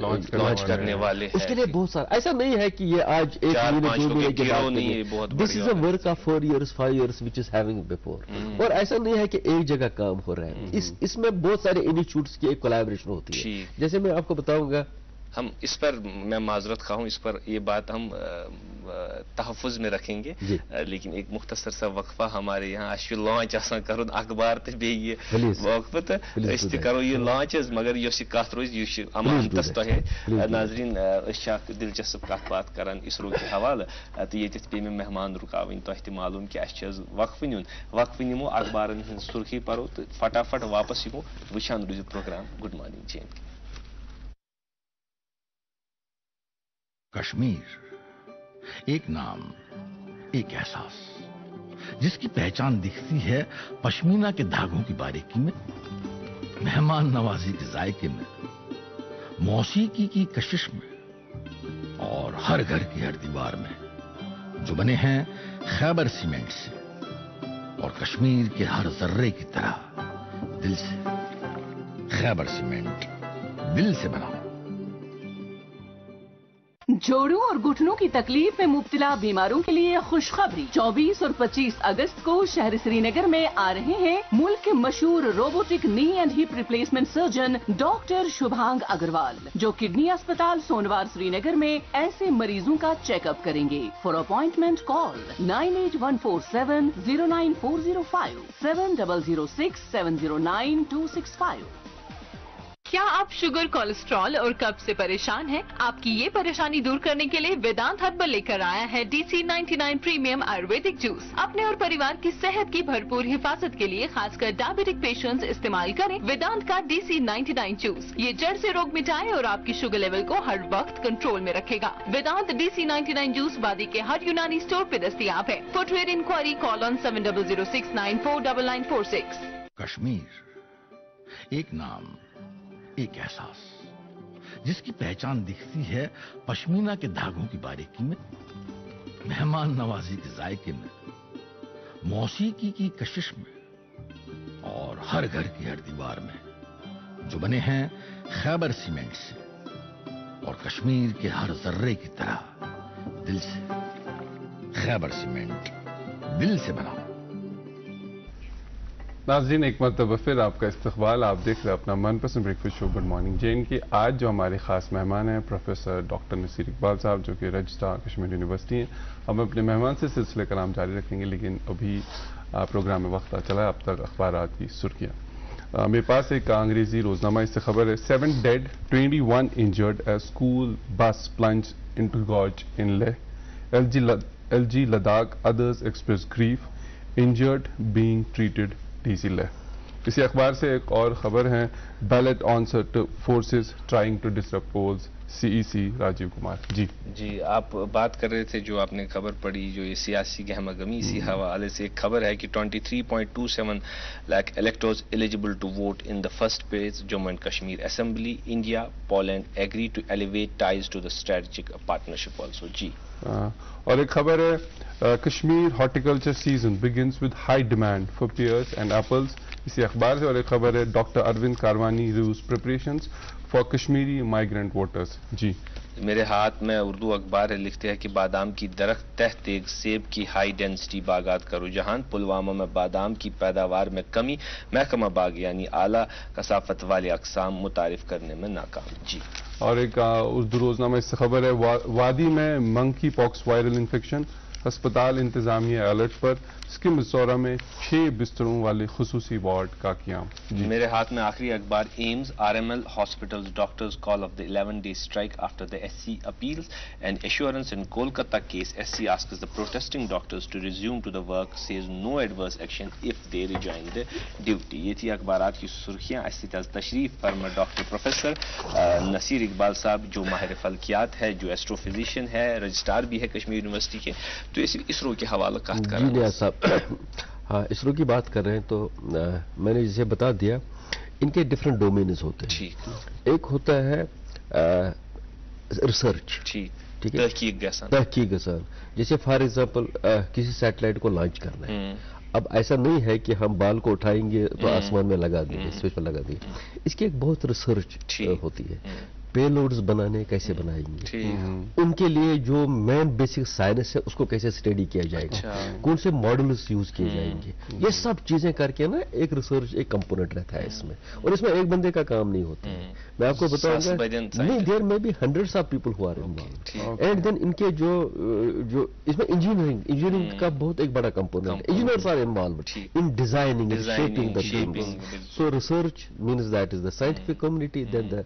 लॉन्च करने, करने वाले हैं, उसके लिए बहुत सारा, ऐसा नहीं है कि ये आज एक महीने दो महीने के बाद नहीं है, this is a work of four years five years which is having before. और ऐसा नहीं है कि एक जगह काम हो रहा है, इस इसमें बहुत सारे इंस्टीट्यूट्स की एक कोलैबोरेशन होती है। जैसे मैं आपको बताऊंगा हम इस पर, मैं माजरत खा हूँ, इस पर ये बात हम तहफ़ुज़ में रखेंगे, लेकिन एक मुख्तसर सा वक्फा हमारे यहाँ अशु लॉन्च आसान करो अखबार तो बे ये वक्फ तो इस करो ये लॉन्च मगर यह कत रोज यह अमानतस तह नाजरीन दिलचस्प कत बात करान इसरो के हवाले तो ये पे मे मेहमान रुकावन तह तो मालूम कि अच्छे वक्फ न्यून वक्फ निमो अखबारन हज सुर्खी पो तो फटाफट वापस यमो वान रोज programme. Good morning ji. Kashmir, एक नाम, एक एहसास, जिसकी पहचान दिखती है पश्मीना के धागों की बारीकी में, मेहमान नवाजी के जायके में, मौसीकी की कशिश में और हर घर की हर दीवार में, जो बने हैं खैबर सीमेंट से और कश्मीर के हर जर्रे की तरह दिल से। खैबर सीमेंट, दिल से बनाओ। जोड़ों और घुटनों की तकलीफ में मुब्तला बीमारों के लिए खुशखबरी। चौबीस और पच्चीस अगस्त को शहर श्रीनगर में आ रहे हैं मुल्क के मशहूर robotic knee and hip replacement surgeon doctor Shubhang Agarwal, जो किडनी अस्पताल सोनवार श्रीनगर में ऐसे मरीजों का चेकअप करेंगे। For appointment call nine eight one four seven zero nine four zero five seven double zero six seven zero nine two six five. क्या आप sugar, cholesterol और कब्ज से परेशान हैं? आपकी ये परेशानी दूर करने के लिए वेदांत हर्बल लेकर आया है डीसी निन्यानवे प्रीमियम आयुर्वेदिक जूस। अपने और परिवार की सेहत की भरपूर हिफाजत के लिए खासकर डायबिटिक पेशेंट्स इस्तेमाल करें वेदांत का डीसी निन्यानवे जूस। ये जड़ से रोग मिटाए और आपकी शुगर लेवल को हर वक्त कंट्रोल में रखेगा। वेदांत डीसी निन्यानवे जूस वादी के हर यूनानी स्टोर पे दस्तियाब है। Footwear enquiry call on seven double zero six nine four double nine four six. Kashmir, एक नाम, एक एहसास, जिसकी पहचान दिखती है पश्मीना के धागों की बारीकी में, मेहमान नवाजी के जायके में, मौसीकी की कशिश में और हर घर की हर दीवार में, जो बने हैं खैबर सीमेंट से और कश्मीर के हर जर्रे की तरह दिल से। खैबर सीमेंट, दिल से बनाओ। नाज़रीन, एक मरतबा फिर आपका इस्तकबाल। आप देख रहे हैं अपना मनपसंद ब्रेकफास्ट शो गुड मॉर्निंग जेन की। आज जो हमारे ख़ास मेहमान हैं प्रोफेसर डॉक्टर नसीर इकबाल साहब, जो कि रजिस्ट्रार कश्मीर यूनिवर्सिटी हैं। हम अपने मेहमान से सिलसिले कलाम जारी रखेंगे, लेकिन अभी प्रोग्राम में वक्त आ चला है अब तक अखबार की सुर्खियाँ। मेरे पास एक अंग्रेज़ी रोजनामा, इससे खबर है seven dead twenty one injured as school bus plunge into gorge in Leh. L G Ladakh others express grief, injured being treated Leh. इसी अखबार से एक और खबर है ballot answer forces trying to disrupt polls, CEC Rajiv Kumar. जी जी आप बात कर रहे थे, जो आपने खबर पढ़ी, जो ये सियासी गहमागमी, इसी हवाले से एक खबर है कि तेईस पॉइंट दो सात lakh electors eligible to vote in the first phase Jammu and Kashmir assembly. India Poland agree to elevate ties to the strategic partnership also. जी आ, और एक खबर है Kashmir horticulture season begins with high demand for pears and apples, इसी अखबार से। और एक खबर है doctor Arvind Karwani reviews preparations for Kashmiri migrant voters. जी मेरे हाथ में उर्दू अखबार है, लिखते हैं कि बादाम की दरख्त तह तेग, सेब की हाई डेंसिटी बागात करो जहान। पुलवामा में बादाम की पैदावार में कमी, महकमा बाग यानी आला कसाफत वाले अकसाम मुतारिफ करने में नाकाम। जी और एक उर्दू रोजनामा इससे खबर है वा, वादी में मंकी पॉक्स वायरल इन्फेक्शन, अस्पताल इंतजामिया अलर्ट पर। स्किम मिसौरा में छह बिस्तरों वाले खसूसी वार्ड का कियाम। मेरे हाथ में आखिरी अखबार AIIMS RML hospitals doctors call off the eleven day strike after the SC appeals and assurance in Kolkata case. SC asks the protesting doctors to resume to the work, says no adverse action if they resign the duty. ये थी अखबार की सुर्खियाँ। इसी तरह तशरीफ फरमा doctor professor Naseer Iqbal साहब, जो माहिर फल्कियात है, जो एस्ट्रोफिजिशियन है, रजिस्ट्रार भी है कश्मीर यूनिवर्सिटी के। तो इसरो के हवाले बात कर रहे हैं साहब। हाँ, इसरो की बात कर रहे हैं तो आ, मैंने जैसे बता दिया इनके डिफरेंट डोमेन्स होते हैं। एक होता है आ, रिसर्च, ठीक है, तहकीक गसान, जैसे फॉर एग्जांपल किसी सैटेलाइट को लॉन्च करना है। अब ऐसा नहीं है कि हम बाल को उठाएंगे तो आसमान में लगा देंगे, स्पेस पर लगा देंगे। इसकी एक बहुत रिसर्च होती है, पेलोड्स बनाने कैसे बनाएंगे, उनके लिए जो मेन बेसिक साइंस है उसको कैसे स्टडी किया जाएगा, अच्छा। कौन से मॉडल्स यूज किए जाएंगे, ये सब चीजें करके ना एक रिसर्च एक कंपोनेंट रहता है इसमें। और इसमें एक बंदे का काम नहीं होता है। मैं आपको बताऊंगा नहीं, देयर में भी हंड्रेड्स ऑफ पीपल हुआ रहे एंड देन इनके जो जो इसमें इंजीनियरिंग इंजीनियरिंग का बहुत एक बड़ा component, engineers are involve in designing and shaping the things. So research means that is the scientific community, then the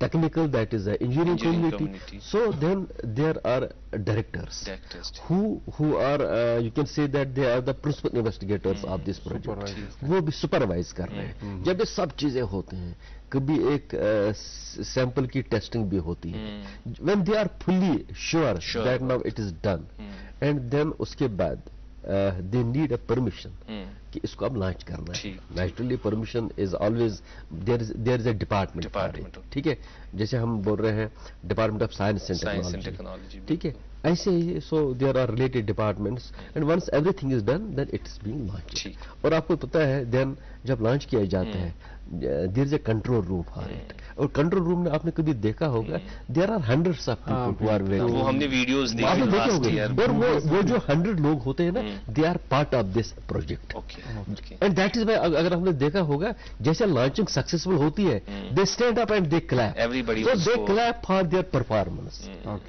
technical that is the engineering, engineering community. community. So then there are directors, directors who who are uh, you can say that they are the principal investigators mm. of this project. वो भी supervise कर रहे हैं. जब ये सब चीजें होते हैं, कभी एक sample की testing भी होती है. When they are fully sure that now it is done, and then उसके बाद they need a permission कि इसको अब लॉन्च करना है. Naturally permission is always there is there is a department, ठीक है, जैसे हम बोल रहे हैं department of science and technology, ठीक है, ऐसे ही. So there are related departments and once everything is done then it's being launch. और आपको पता है देन जब लॉन्च किया जाता है there is a control room for it. और कंट्रोल रूम में आपने कभी देखा होगा there are hundreds of people who are waiting. वो हमने वीडियोस देखे होंगे. और वो वो जो हंड्रेड लोग होते हैं ना they are part of this project. And that is why अगर हमने देखा होगा जैसे लॉन्चिंग सक्सेसफुल होती है they stand up and they clap. Everybody so they clap for their performance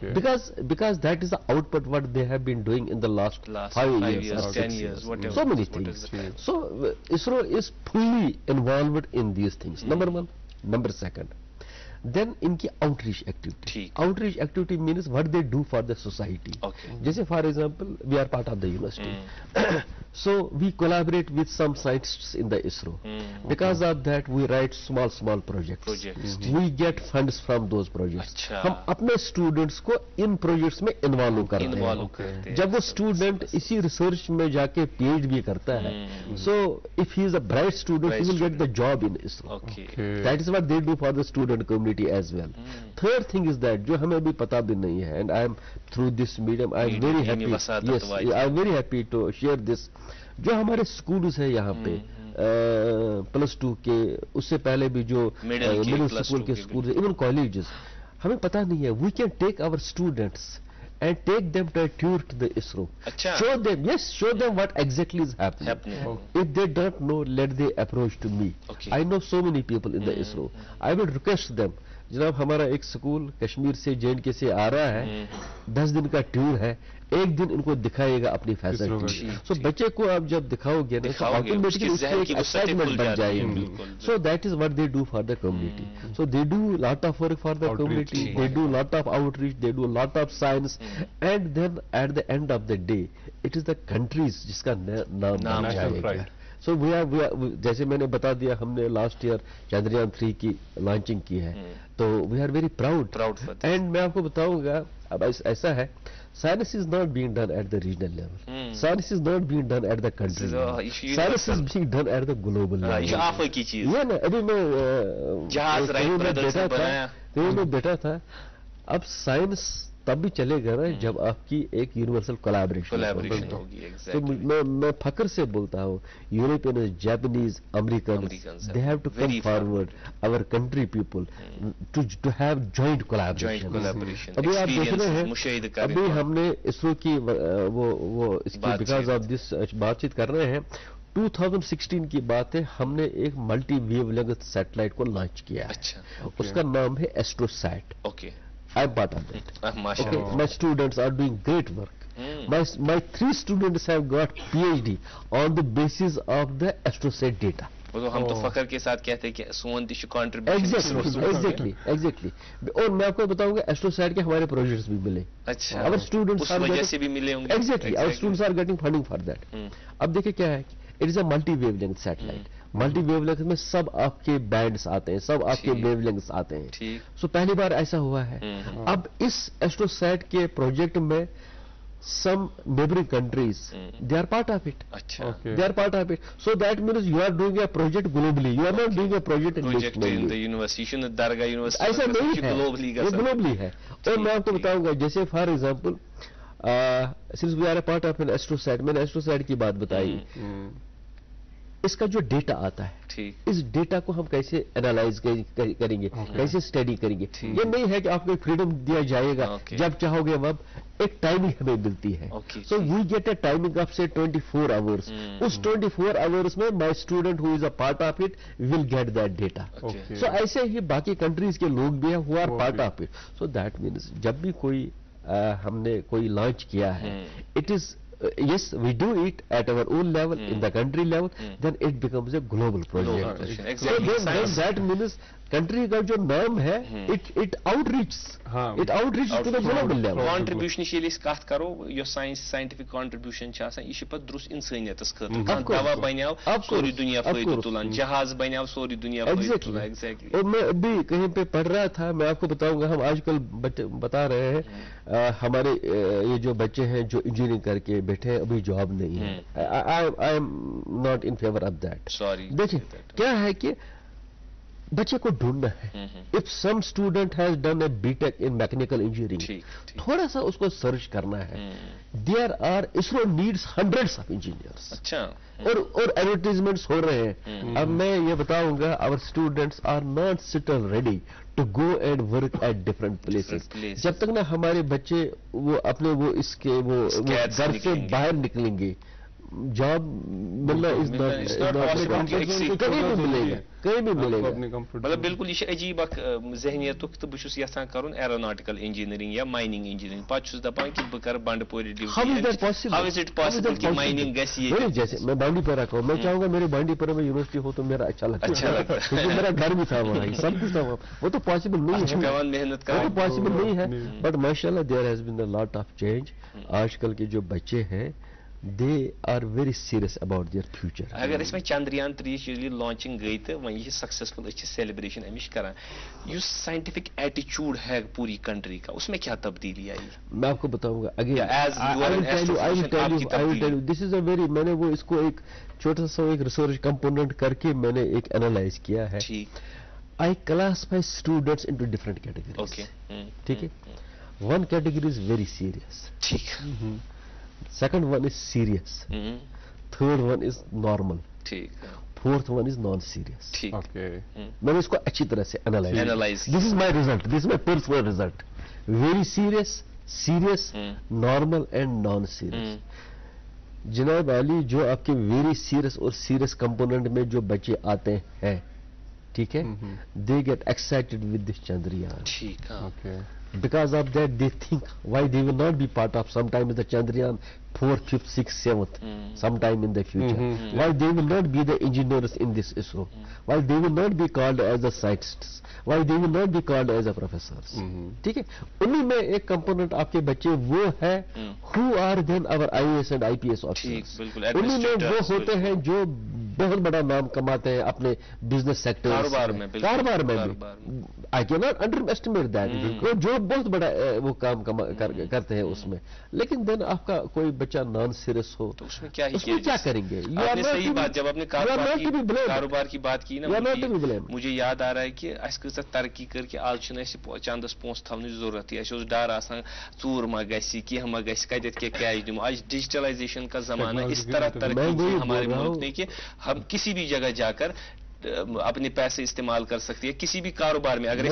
because because that is the output what they have been doing in the last five years, ten years, whatever. So many things. So ISRO is fully involved in these things. Number one. Number second, then इनकी outreach activity. Outreach activity means what they do for the society. जैसे for example we are part of the university, so we collaborate with some scientists in the ISRO. Because of that we write small small projects, we get funds from those projects. हम अपने students को इन projects में involve करते हैं. जब वो student इसी research में जाके पीएचडी करता है, so if he is a bright student he will get the job in ISRO. That is what they do for the student community as well. Mm. Third thing is that जो हमें भी पता भी नहीं है, and I am through this medium I am very happy. Yes, I am very happy to share this. जो हमारे schools है यहाँ पे प्लस टू के, उससे पहले भी जो मिडिल स्कूल के schools है, even colleges, हमें पता नहीं है. We can take our students and take them to a tour to the ISRO. Achha. Show them, yes, show them what exactly is happening. happening. Okay. If they don't know, let they approach to me. Okay. I know so many people in mm. the ISRO. I will request them. जनाब हमारा एक school Kashmir से जे N के से आ रहा है, दस दिन का टूर है, एक दिन उनको दिखाएगा अपनी फैसिलिटी. सो बच्चे को आप जब दिखाओगे ना तो ऑटोमेटिकली एक्साइटमेंट बन जाएगी. So that is what they do for the community. So they do lot of work for the community, they do lot of outreach, they do lot of science, and then at the end of the day it is the countries जिसका नाम जाएगा. So we are we are जैसे मैंने बता दिया हमने last year Chandrayaan three की launching की है, तो we are very proud proud and मैं आपको बताऊंगा. अब ऐसा है science is not being done at the regional level, science is not being done at the country, science is being done at the global level. की चीज ये ना अभी मैं जहाज बेटा था मैं बेटा था अब साइंस तब भी चलेगा ना जब आपकी एक यूनिवर्सल कोलैबोरेशन होगी. तो मैं मैं फक्र से बोलता हूँ European, Japanese, American, they have to come forward our country people to to have joint collaboration. अभी आप देख रहे हैं अभी हमने इसरो की वो वो इसकी बिकॉज ऑफ दिस बातचीत कर रहे हैं. दो हज़ार सोलह की बात है, हमने एक मल्टी वेवलेंथ सैटेलाइट को लॉन्च किया है, उसका नाम है AstroSat. Okay, I am part of it. Okay, my students are doing great work. Mm. My my three students have got P H D on the basis of the AstroSat data. वो तो हम तो फखर के साथ कहते हैं कि सोनती शु कंट्रीब्यूशन. Exactly exactly. और मैं आपको बताऊंगा एस्ट्रोसैट के हमारे प्रोजेक्ट्स भी मिले. अच्छा, अवर स्टूडेंट्स आर वजह से भी मिले होंगे. Exactly, our students are getting funding for that. अब देखिए क्या है, it is a multi wavelength satellite. Multi wavelength में सब आपके बैंड्स आते हैं, सब आपके वेवलेंथ्स आते हैं. सो पहली बार ऐसा हुआ है. अब इस एस्ट्रोसैट के प्रोजेक्ट में some neighbouring countries they are part of it. अच्छा, they are part of it. So that means you are doing a project globally, you are not doing a project in the university, दरगाह university. ऐसा नहीं है, globally का globally है. और मैं आपको बताऊंगा जैसे for example since we are a part of an AstroSat, मैंने एस्ट्रोसैट की बात बताई, इसका जो डेटा आता है इस डेटा को हम कैसे एनालाइज करेंगे, कैसे स्टडी करेंगे. ये नहीं है कि आपको फ्रीडम दिया जाएगा, जब चाहोगे वब. एक टाइमिंग हमें मिलती है, so we get a timing of से ट्वेंटी फोर आवर्स. उस ट्वेंटी फोर आवर्स में my student who is a part of it will get that data. So ऐसे ही बाकी कंट्रीज के लोग भी हैं who are part of it. So that means जब भी कोई हमने कोई लॉन्च किया है it is yes we do it at our own level mm. in the country level mm. then it becomes a global project. Global, exactly. So then, then that means country का जो नाम है it it outreach it outreach to the global level contribution इशली कथ करो यो science scientific contribution छ आसान इशि पद दुरुस इंसानियतस खतर दवा बनाओ पूरी दुनिया फायदा तुलन जहाज बनाओ पूरी दुनिया फायदा तुलन एग्जैक्टली। और मैं अभी कहीं पे पढ़ रहा था, मैं आपको बताऊंगा, हम आजकल बता रहे हैं हमारे ये जो बच्चे हैं जो इंजीनियरिंग करके बैठे हैं अभी जॉब नहीं है। I I am not in favour of that. Sorry, देखिए क्या है कि बच्चे को ढूंढना है। If some student has done a BTech in mechanical engineering, थोड़ा सा उसको सर्च करना है। There are ISRO needs hundreds of engineers. अच्छा, और और एडवर्टाइजमेंट्स हो रहे हैं। अब मैं ये बताऊंगा, our students are not Seattle ready to go and work at different places. जब तक ना हमारे बच्चे वो अपने वो इसके वो घर से बाहर निकलेंगे, जॉब मिलना इस कहीं भी मिलेगा, कहीं भी मिलेगा। मतलब बिल्कुल ये अजीब अख जहनियत तो बहुत यहाँ कर एरोनॉटिकल इंजीनियरिंग या माइनिंग इंजीनियरिंग पे दपान कि बह कर Bandipora division. How is it possible कि माइनिंग गई? जैसे मैं बांडीपोरा का हूँ, मैं चाहूंगा मेरे बांडीपोरा में यूनिवर्सिटी हो तो मेरा अच्छा लगता अच्छा लगता है, क्योंकि मेरा घर भी था वहाँ, सब कुछ था वहाँ। वो तो पॉसिबल नहीं है, मेहनत का पॉसिबल नहीं है। बट माशाल्लाह there has been a lot of change. आजकल के जो बच्चे हैं they are very serious about their future. अगर इसमें चंद्रयान थ्री यूजली लॉन्चिंग गई तो वही सक्सेसफुल अच्छी सेलिब्रेशन अमिश करा। ये साइंटिफिक एटीट्यूड है पूरी कंट्री का, उसमें क्या तब्दीली आई मैं आपको बताऊंगा। Again this is a very, मैंने वो इसको एक छोटा सा एक रिसर्च कंपोनेंट करके मैंने एक एनालाइज किया है। I classify students into different categories, ठीक है। One category is very serious, ठीक है। Second one is serious. Mm-hmm. Third one is normal. ठीक. Fourth one is non-serious. ठीक. Okay. मैंने इसको अच्छी तरह से analyze. Analyze. This is my result. This is my personal result. Very serious, serious, mm-hmm. normal and non-serious. Mm-hmm. जनाब अली, जो आपके very serious और serious component में जो बच्चे आते हैं, ठीक है, they get excited with this Chandrayaan. ठीक है. Okay. Because of that they think why they will not be part of sometimes the Chandrayaan fourth, fifth, sixth, seventh mm. sometime in the future. Mm-hmm. Why they will not be the engineers in this ISRO? Mm. Why they will not be called as the scientists? Why they will not be called as the professors? ठीक है, उन्हीं में एक component आपके बच्चे वो है who are then our I A S and I P S officers. उन्हीं में वो होते हैं जो बहुत बड़ा नाम कमाते हैं अपने बिजनेस सेक्टर कारोबार में, कारोबार में भी। I cannot underestimate that. वो जो बहुत बड़ा वो काम करते हैं उसमें, लेकिन देन आपका कोई बच्चा नॉन सीरियस हो तो उसमें क्या ही उसमें क्या करेंगे? आपने सही बात, जब आपने कारोबार की बात की ना, मुझे याद आ रहा है कि अस कस तरक्की करके आज चंदस पोस थी जरूरत, अस डर आसान चूर मा गि कह मा गि कैश दिमो। आज डिजिटलाइजेशन का जमाना, इस तरह तरक्की हमारे मुल्क ने कि हम किसी भी जगह जाकर अपने पैसे इस्तेमाल कर सकती है किसी भी कारोबार में। अगर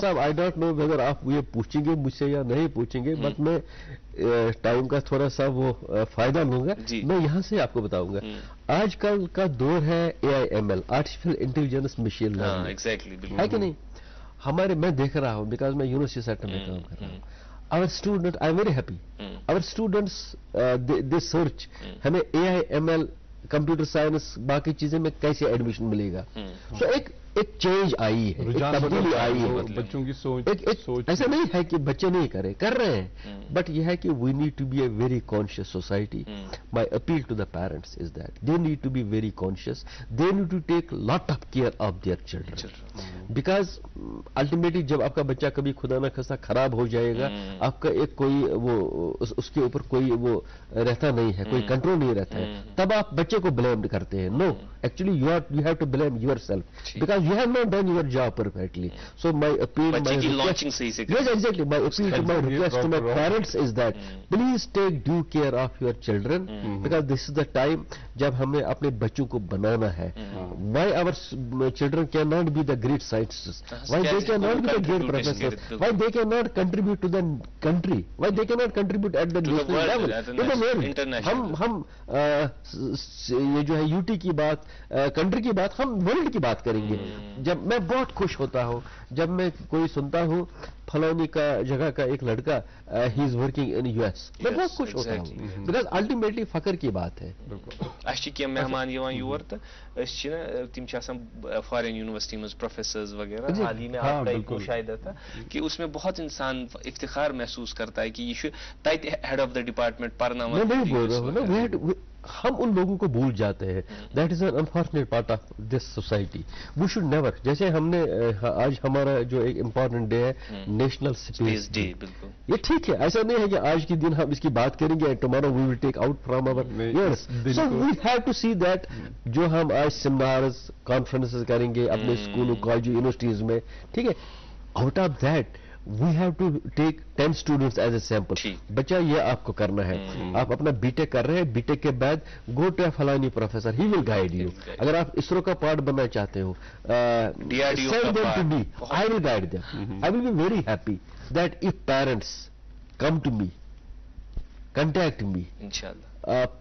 साहब आई डोंट नो वेदर आप ये पूछेंगे मुझसे या नहीं पूछेंगे, बट मैं टाइम का थोड़ा सा वो फायदा लूंगा। मैं यहाँ से आपको बताऊंगा, आजकल का दौर है A I M L, artificial intelligence, machine learning. Exactly, है कि नहीं? हमारे मैं देख रहा हूँ, बिकॉज मैं यूनिवर्सिटी सेक्टर में काम कर रहा हूँ। Our student, I am very happy, our students they search हमें A I M L, computer science, बाकी चीजें में कैसे एडमिशन मिलेगा। सो एक एक चेंज आई है, तब्दीली आई है बच्चों की सोच। एक, एक ऐसा नहीं है कि बच्चे नहीं करे, कर रहे हैं, बट यह है कि we need to be a very conscious society. My appeal to the parents is that they need to be very conscious, they need to take lot of care of their children, because ultimately जब आपका बच्चा कभी खुदा ना खासा खराब हो जाएगा, आपका एक कोई वो उस, उसके ऊपर कोई वो रहता नहीं है, कोई कंट्रोल नहीं रहता है, तब आप बच्चे को ब्लेम करते हैं। No, actually you are you have to blame yourself, because you have not done your job perfectly. So my appeal, my request, yes exactly, my appeal to my request to my parents is that please take due care of your children, because this is the time जब हमें अपने बच्चों को बनाना है। Why our children cannot be the great scientists? Why they cannot be the great professors? Why they cannot contribute to the country? Why they cannot contribute at the national level? तो हम हम हम ये जो है यूटी की बात, country की बात, हम वर्ल्ड की बात करेंगे। जब मैं बहुत खुश होता हूँ जब मैं कोई सुनता हूँ फलौनी का जगह का एक लड़का he is working in US, मैं बहुत खुश होता हूँ बिकॉज अल्टीमेटली फखर की बात है। फॉरेन यूनिवर्सिटी में प्रोफेसर्स वगैरह हाल ही में आप शायद था कि उसमें बहुत इंसान इफ्तिखार महसूस करता है कि ये हेड ऑफ द डिपार्टमेंट पढ़ना मत। हम उन लोगों को भूल जाते हैं, that is an unfortunate part of this society. We should never, जैसे हमने आज हमारा जो एक इम्पॉर्टेंट डे है नेशनल स्पेस डे, ये ठीक है, ऐसा नहीं है कि आज के दिन हम इसकी बात करेंगे and tomorrow we will take out from our years. So we have to see that जो हम आज सेमिनार्स कॉन्फ्रेंसेस करेंगे अपने स्कूलों कॉलेज यूनिवर्सिटीज में, ठीक है, out of that we have to take ten students as a sample. बच्चा ये आपको करना है, आप अपना बीटेक कर रहे हैं, बीटेक के बाद गो टू फलानी professor, he will guide you. अगर आप इसरो का पार्ट बनना चाहते हो, send them to me, I will guide them. I will be very happy that if parents come to me, contact me, इंशाल्लाह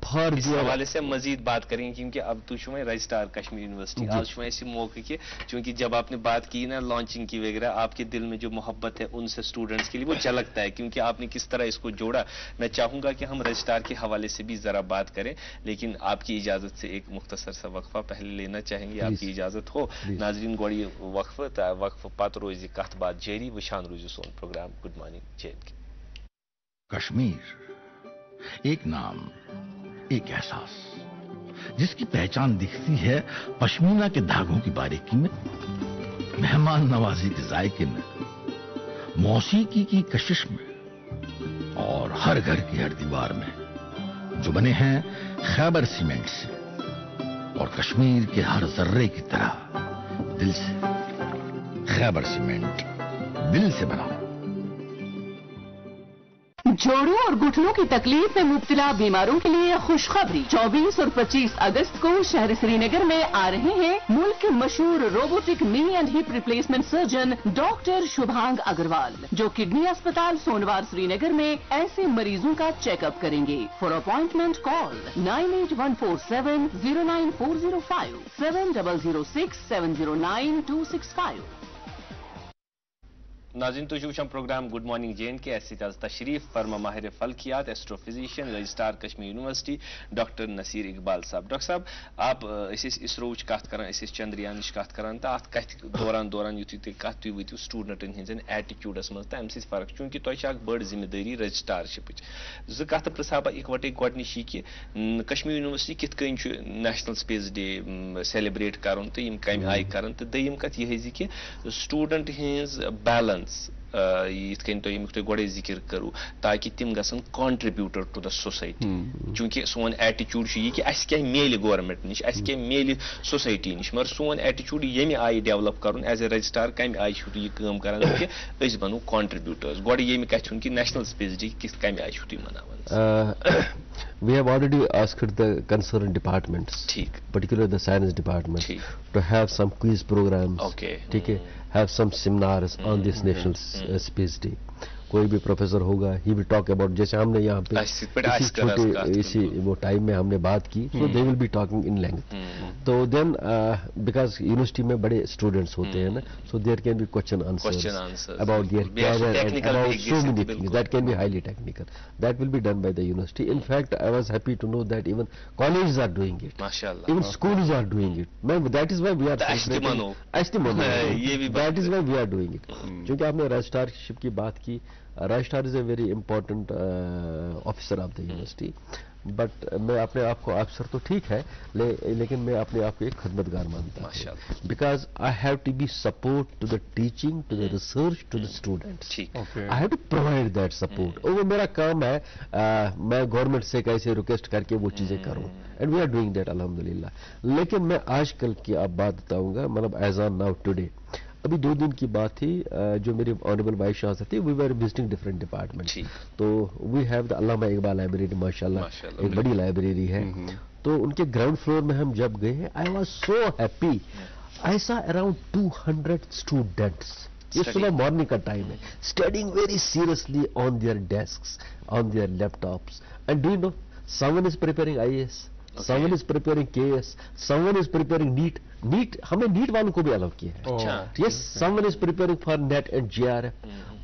फॉर इस हवाले से मजीद बात करेंगे क्योंकि अब तो शुमा रजिस्ट्रार कश्मीर यूनिवर्सिटी आज शुमा इसी मौके के, क्योंकि जब आपने बात की ना लॉन्चिंग की वगैरह, आपके दिल में जो मोहब्बत है उनसे स्टूडेंट्स के लिए वो झलकता है क्योंकि आपने किस तरह इसको जोड़ा। मैं चाहूँगा कि हम रजिस्ट्रार के हवाले से भी ज़रा बात करें, लेकिन आपकी इजाज़त से एक मुख्तसर सा वक्फा पहले लेना चाहेंगे, आपकी इजाज़त हो। नाजरीन गोड़ी वक्फ वक्फ पात रोज़ी कथ बात जेरी वशान रोज़ी सोन प्रोग्राम गुड मॉर्निंग जेल की। कश्मीर एक नाम, एक एहसास जिसकी पहचान दिखती है पश्मीना के धागों की बारीकी में, मेहमान नवाजी के जायके में, मौसीकी की कशिश में और हर घर की हर दीवार में, जो बने हैं खैबर सीमेंट से और कश्मीर के हर जर्रे की तरह दिल से। खैबर सीमेंट, दिल से बना। जोड़ों और घुटनों की तकलीफ में मुब्तला बीमारों के लिए खुशखबरी। चौबीस और पच्चीस अगस्त को शहर श्रीनगर में आ रहे हैं मुल्क के मशहूर robotic knee and hip replacement surgeon doctor Shubhang Agarwal, जो किडनी अस्पताल सोनवार श्रीनगर में ऐसे मरीजों का चेकअप करेंगे। For appointment call nine eight one four seven zero nine four zero five seven double zero six seven zero nine two six five. नाजिन तुजुशम program good morning J N K ऐसी ताज़ तशरीफ फर्मा माहिर फल्कियात astrophysicist registrar Kashmir university doctor Naseer Iqbal साहब। Doctor साहब आप इसरोच कथ कर चंद्रयान कथ कर अत दौरान दौरान यु कथ तुम वो स्टूडेंटन हिंद एटीट्यूडस मज तम फर्क चूंकि तुम बड़ जिम्मेदारी रजिस्ट्रारशिप जो कथ पा बह इकवटे गोडनिशी कि कश्मीर यूनिवर्सिटी कित कहीं नेशनल स्पेस डे सेलिब्रेट कर तो यम कम आय कर तो दम कत यह कि स्टूडेंट हिंज बैलेंस यथ कन तुम तुम गोड़े जिक्र करो ताकि तम ग कॉन्ट्रीब्यूटर टू द सोसाइटी चूंकि सोन एटीट्यूड यह कि अस क्या मिले गवर्नमेंट नश अस क्या मिले सोसाइटी नश मगर सोन एटीट्यूड यमे आयी डेवलप कर एज ए रजिस्ट्रार कम आयु तुम यह कि बनो कॉन्ट्रीब्यूटर्स गोड़ ये कथ कि नेशनल स्पेस डे किस कम आयु तुम मनावान। We have already asked the concerned departments, ठीक, particularly the science department, ठीक, to have some quiz programs, okay, ठीक है, have some seminars mm, on this mm, national mm. space day. कोई भी professor होगा ही विल टॉक अबाउट, जैसे हमने यहाँ पे इसी छोटे इसी वो टाइम में हमने बात की, so they will be talking in length. तो देन बिकॉज यूनिवर्सिटी में बड़े स्टूडेंट्स होते हैं ना, so there can be question answer about their career and about so many things that can be highly technical, that will be done by the university. In fact I was happy to know that even colleges are doing it, माशाल्लाह, even schools are doing it. मैं that is why we are that is why we are doing it. क्योंकि आपने registrarship की बात की, registrar is a very important officer of the university, but मैं अपने आप को अफसर तो ठीक है ले, लेकिन मैं अपने आप को एक खदमतगार मानता हूँ because I have to be support to the teaching, to the research, to the students. I have to provide that support और वो मेरा काम है। आ, मैं गवर्नमेंट से कैसे रिक्वेस्ट करके वो चीज़ें करूँ and we are doing that अल्हम्दुलिल्लाह। लेकिन मैं आजकल की आप बात बताऊँगा, मतलब एज ऑन नाउ टुडे, अभी दो दिन की बात थी जो मेरे ऑनरेबल वाइस चांसलर थे, we were visiting different departments, तो we have the Allama Iqbal library, माशाल्लाह एक बड़ी लाइब्रेरी है। तो उनके ग्राउंड फ्लोर में हम जब गए, आई वाज सो हैप्पी, ऐसा अराउंड टू हंड्रेड स्टूडेंट्स, ये सुबह मॉर्निंग का टाइम है, studying very seriously on their desks, on their laptops, and do you know someone is preparing I A S, someone is preparing K A S, someone is preparing NEET, NEET, हमने NEET वालों को भी allow किया है। Yes, someone is preparing for NET and JRF.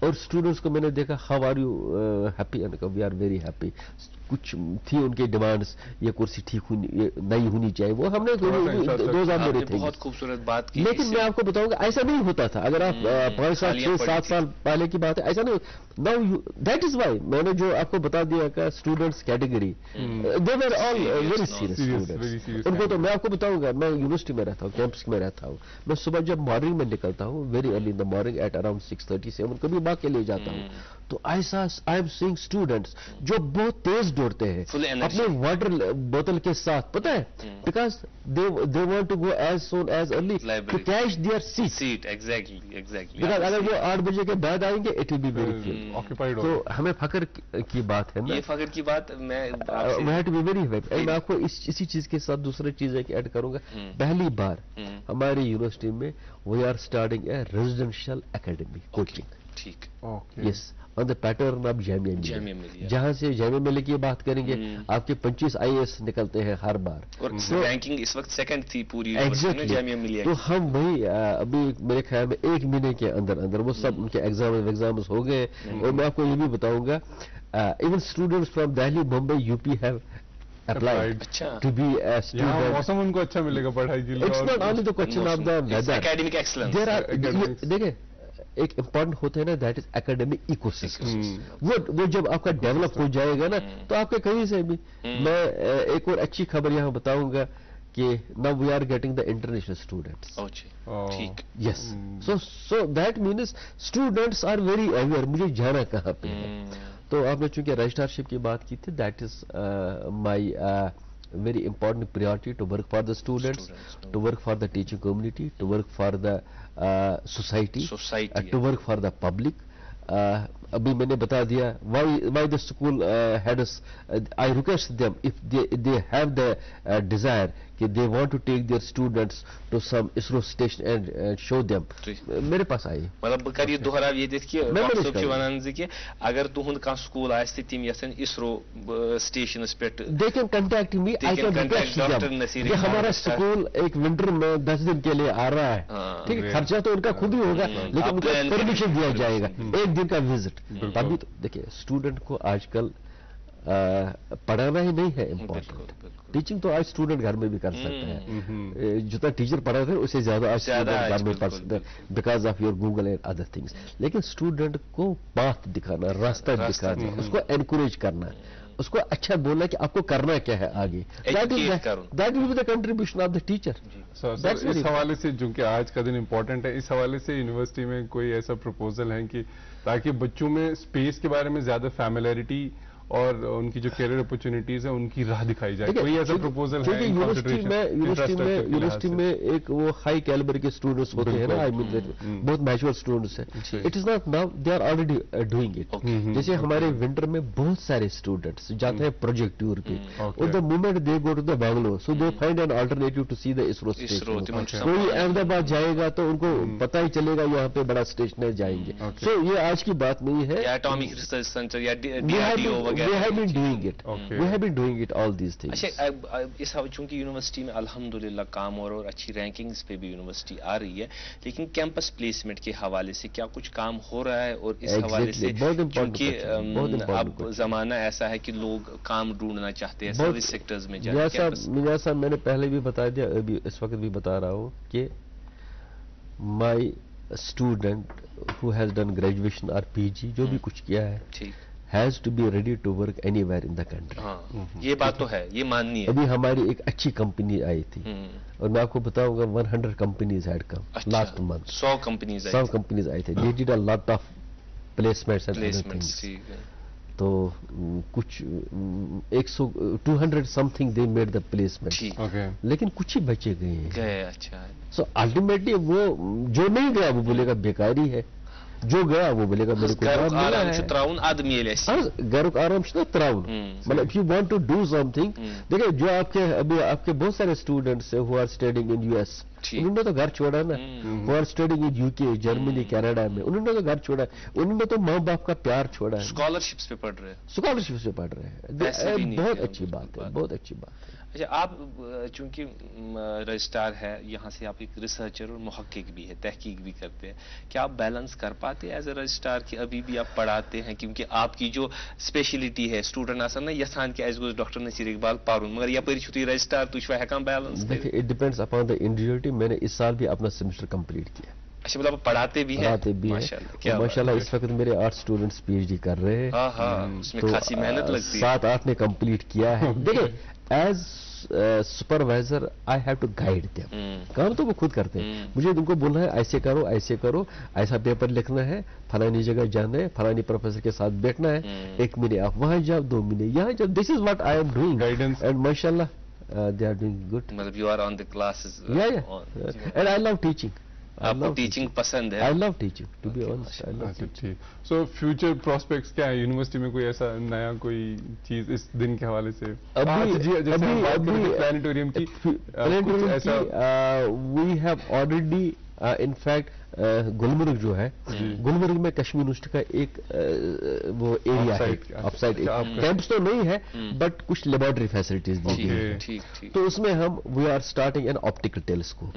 और students को मैंने देखा, how are you happy, and we are very happy. कुछ थी उनके डिमांड्स, ये कुर्सी ठीक होनी नहीं होनी चाहिए, वो हमने दो हजार में थे। बहुत खूबसूरत बात की, लेकिन मैं आपको बताऊंगा ऐसा नहीं होता था। अगर आप पाँच साल छह सात साल पहले की बात है, ऐसा नहीं। नाउ दैट इज व्हाई मैंने जो आपको बता दिया का students category, they were all very serious students. उनको तो मैं आपको बताऊंगा, मैं यूनिवर्सिटी में रहता हूँ, कैंपस में रहता हूँ, मैं सुबह जब मॉर्निंग में निकलता हूँ, very early in the morning at around six thirty seven कभी माँ के लिए जाता हूँ, तो ऐसा आई एम सीइंग स्टूडेंट्स जो बहुत तेज दौड़ते हैं अपने वाटर बोतल के साथ, पता है, because they they want to go as soon as early to catch their seat seat exactly exactly because अगर वो आठ बजे के बाद आएंगे, it will be very occupied. तो हमें फकर की बात है ना, ये फकर की बात। मैं मैं आपको इसी चीज के साथ दूसरी चीज एक ऐड करूंगा। पहली बार हमारी यूनिवर्सिटी में we are starting a residential academy coaching, ठीक, yes, on the pattern of Jamia Millia. जहाँ से जामिया मिलिया की बात करेंगे, आपके पच्चीस आईएएस निकलते हैं हर बार, और रैंकिंग इस वक्त सेकंड थी पूरी यूनिवर्सिटी में जामिया मिलिया। तो हम वही अभी मेरे ख्याल में एक महीने के अंदर अंदर वो सब उनके एग्जाम एग्जाम्स हो गए। और मैं आपको ये भी बताऊंगा, even students from Delhi, Mumbai, UP have applied to be a student। मौसम उनको अच्छा मिलेगा पढ़ाई के लिए। It's not only the question of the weather, academic excellence. देखिए, एक इम्पोर्टेंट होता है ना, दैट इज एकेडमिक इकोसिस्टम। वो वो जब आपका डेवलप हो जाएगा ना, तो आपके कहीं से भी। मैं एक और अच्छी खबर यहाँ बताऊंगा कि now we are getting the international students. ठीक, yes, so so that means students are very aware, मुझे जाना कहाँ पे है। तो आपने चूंकि रजिस्ट्रारशिप की बात की थी, that is my very important priority, to work for the students, students to work for the teaching community, to work for the uh, society, society uh, to yeah. work for the public। uh, अभी मैंने बता दिया why why the school uh, heads, uh, I request them if they they have the uh, desire कि they want to take their students to some ISRO station and uh, show them। मेरे पास आई मतलब करिए दोहराव ये देखिए WhatsApp के, अगर तुहद कहाँ स्कूल आसि तम यन ISRO स्टेशनस पे, they can contact me, I can contact doctor Naseer. हमारा स्कूल एक विंटर में दस दिन के लिए आ रहा है, ठीक है, खर्चा तो उनका खुद ही होगा, लेकिन उनको परमिशन दिया जाएगा, एक दिन का विजिट। तभी तो देखिए, स्टूडेंट को आजकल पढ़ाना ही नहीं है इम्पोर्टेंट, टीचिंग तो आज स्टूडेंट घर में भी कर सकता है, जितना टीचर पढ़ाते हैं उससे ज्यादा आज स्टूडेंट घर में पढ़ सकते हैं, because of your Google and other things. लेकिन स्टूडेंट को पाथ दिखाना, रास्ता दिखाना, उसको एनकरेज करना, उसको अच्छा बोलना कि आपको करना क्या है आगे, that will be the contribution of the teacher. इस हवाले से जो कि आज का दिन इम्पोर्टेंट है, इस हवाले से यूनिवर्सिटी में कोई ऐसा प्रपोजल है कि ताकि बच्चों में स्पेस के बारे में ज्यादा फैमिलैरिटी और उनकी जो कैरियर अपॉर्चुनिटीज है उनकी राह दिखाई जाए, कोई ऐसा प्रपोजल है? यूनिवर्सिटी में यूनिवर्सिटी में यूनिवर्सिटी में एक वो हाई कैलिबर के स्टूडेंट्स होते हैं ना, आई मीन बहुत मैच्योर स्टूडेंट्स हैं। It is not now, they are already doing it. जैसे हमारे विंटर में बहुत सारे स्टूडेंट्स जाते हैं प्रोजेक्ट टूर पे, और the moment they go to the Bangalore, so they find an alternative to see the ISRO station. कोई अहमदाबाद जाएगा तो उनको पता ही चलेगा यहाँ पे बड़ा स्टेशन है, जाएंगे। सो ये आज की बात नहीं है। एटॉमिक रिसर्च सेंटर या DRDO, we have been doing it, we have been doing it all these things। अच्छा, इस चूंकि यूनिवर्सिटी में अल्हम्दुलिल्लाह काम और, और अच्छी रैंकिंग्स पे भी यूनिवर्सिटी आ रही है, लेकिन कैंपस प्लेसमेंट के हवाले से क्या कुछ काम हो रहा है? और इस हवाले से क्योंकि अब जमाना ऐसा है कि लोग काम ढूंढना चाहते हैं, सर्विस सेक्टर्स में जाना। साहब, मैंने पहले भी बता दिया, अभी इस वक्त भी बता रहा हूँ कि my student who has done graduation और पीजी, जो भी कुछ किया है, ठीक, has to be ready to work anywhere in the country. ये बात तो है, ये माननी है। अभी हमारी एक अच्छी कंपनी आई थी, और मैं आपको बताऊंगा hundred companies had come last month. सौ कंपनीज सौ कंपनीज आई थी, they did a lot of placements and placements. तो कुछ एक सौ दो सौ something they made the placement, लेकिन कुछ ही बचे गए गए। अच्छा, सो अल्टीमेटली वो जो नहीं गया वो बोलेगा बेकारी है, जो गया वो बोलेगा मेरे को घर आराम से त्राउन। मतलब if you want to do something, देखिए जो आपके अभी आपके बहुत सारे स्टूडेंट्स हैं who are studying in US, उन्होंने तो घर छोड़ा ना, for studying in UK, Germany, Canada में, उन्होंने तो घर छोड़ा, उन्होंने तो माँ बाप का प्यार छोड़ा, स्कॉलरशिप्स पे पढ़ रहे हैं, स्कॉलरशिप्स पे पढ़ रहे हैं, बहुत अच्छी बात है, बहुत अच्छी बात है। अच्छा, आप चूंकि रजिस्ट्रार है, यहाँ से आप एक रिसर्चर और मुहक्किक भी है, तहकीक भी करते हैं, क्या आप बैलेंस कर पाते हैं एज ए रजिस्ट्रार कि अभी भी आप पढ़ाते हैं, क्योंकि आपकी जो स्पेशलिटी है स्टूडेंट आसान ना यसान के as goes doctor Naseer Iqbal पारून, मगर यहाँ पर छुट्टी रजिस्ट्रार तुझवा है काम बैलेंस। देखिए, it depends upon the individuality. मैंने इस साल भी अपना सेमेस्टर कम्प्लीट किया। अच्छा, मतलब पढ़ाते भी पढ़ाते हैं? माशाल्लाह माशाल्लाह, इस वक्त मेरे आठ स्टूडेंट्स पीएचडी कर रहे हैं। हाँ हाँ, उसमें खासी मेहनत लगती है। सात आठ ने कंप्लीट किया है। देखिए, as supervisor I have to guide them. काम तो वो खुद करते हैं, मुझे उनको बोलना है ऐसे करो, ऐसे करो, ऐसा पेपर लिखना है, फलानी जगह जाना है, फलानी प्रोफेसर के साथ बैठना है, एक महीने आप वहाँ जाओ, दो महीने यहाँ जाओ। This is what I am doing guidance, and माशाल्लाह दे आर डूइंग गुड। मतलब you are on the classes? Yeah yeah, and I love teaching. आपको टीचिंग पसंद है? I love teaching, to be honest, I love teaching. So future prospects क्या है university में? कोई ऐसा नया कोई चीज इस दिन के हवाले से? अभी जैसे प्लानिटोरियम की, प्लानिटोरियम ऐसा we have already in fact Gulmarg जो है, गुलमर्ग में कश्मीर यूनिवर्सिटी का एक uh, वो एरिया है, अपसाइड कैंपस तो नहीं है, बट कुछ लेबोरेटरी फैसिलिटीज दी गई है, तो उसमें हम we are starting an optical telescope.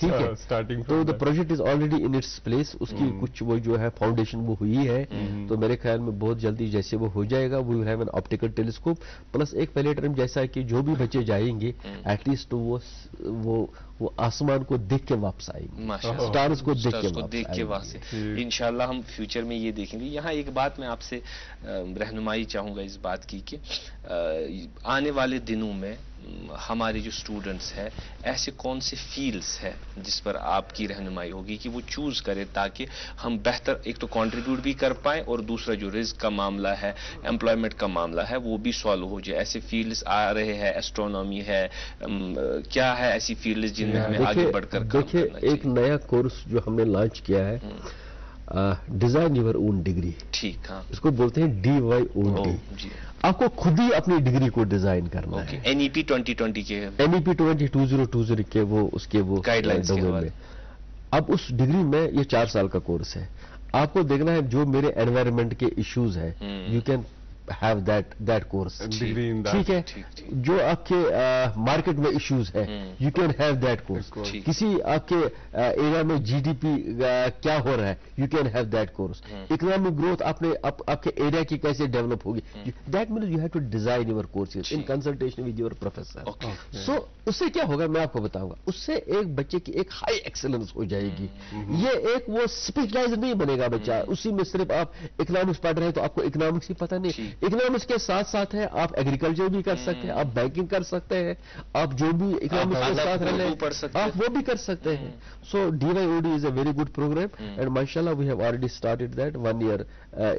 ठीक है, स्टार्टिंग तो the project is already in its place, उसकी कुछ वो जो है फाउंडेशन वो हुई है, तो मेरे ख्याल में बहुत जल्दी जैसे वो हो जाएगा, we will have an optical telescope plus एक प्लेनेटरियम, जैसा कि जो भी बच्चे जाएंगे एटलीस्ट तो वो वो वो आसमान को देख के वापस आएंगे, स्टार्स को देख के, देख के वहां से इंशाल्लाह हम फ्यूचर में ये देखेंगे। यहाँ एक बात मैं आपसे रहनुमाई चाहूँगा इस बात की कि आने वाले दिनों में हमारे जो स्टूडेंट्स हैं, ऐसे कौन से फील्ड्स हैं जिस पर आपकी रहनुमाई होगी कि वो चूज़ करें, ताकि हम बेहतर एक तो कंट्रीब्यूट भी कर पाएँ और दूसरा जो रिस्क का मामला है, एम्प्लॉयमेंट का मामला है, वो भी सॉल्व हो जाए। ऐसे फील्ड्स आ रहे हैं, एस्ट्रोनॉमी है, क्या है ऐसी फील्ड्स जिनमें हमें आगे बढ़कर? देखिए, एक नया कोर्स जो हमने लॉन्च किया है, डिजाइन योर ओन डिग्री। ठीक है, इसको बोलते हैं डी वाई ओ डी। आपको खुद ही अपनी डिग्री को डिजाइन करना है। एनईपी ट्वेंटी ट्वेंटी के NEP twenty two zero two zero के वो उसके वो गाइडलाइंस में, अब उस डिग्री में ये चार साल का कोर्स है, आपको देखना है जो मेरे एनवायरमेंट के इश्यूज है, you can have that that course. ठीक है, जो आपके मार्केट में इश्यूज है, you can have that course. किसी आपके एरिया में जीडीपी क्या हो रहा है, you can have that course. Economic growth आपने आपके एरिया की कैसे डेवलप होगी, that means you have to design your courses in consultation with your professor. So उससे क्या होगा मैं आपको बताऊंगा, उससे एक बच्चे की एक हाई एक्सेलेंस हो जाएगी। ये एक वो स्पेशलाइज नहीं बनेगा बच्चा, उसी में सिर्फ आप इकोनॉमिक्स पढ़ रहे हैं तो आपको इकोनॉमिक्स ही पता नहीं। इकोनॉमिक्स के साथ साथ है, आप एग्रीकल्चर भी कर सकते हैं, आप बैंकिंग कर सकते हैं, आप जो भी इकोनॉमिक्स के साथ रहने आप वो भी कर सकते हैं। So DYOD is a very good programme, and माशाल्लाह we have already started that one year,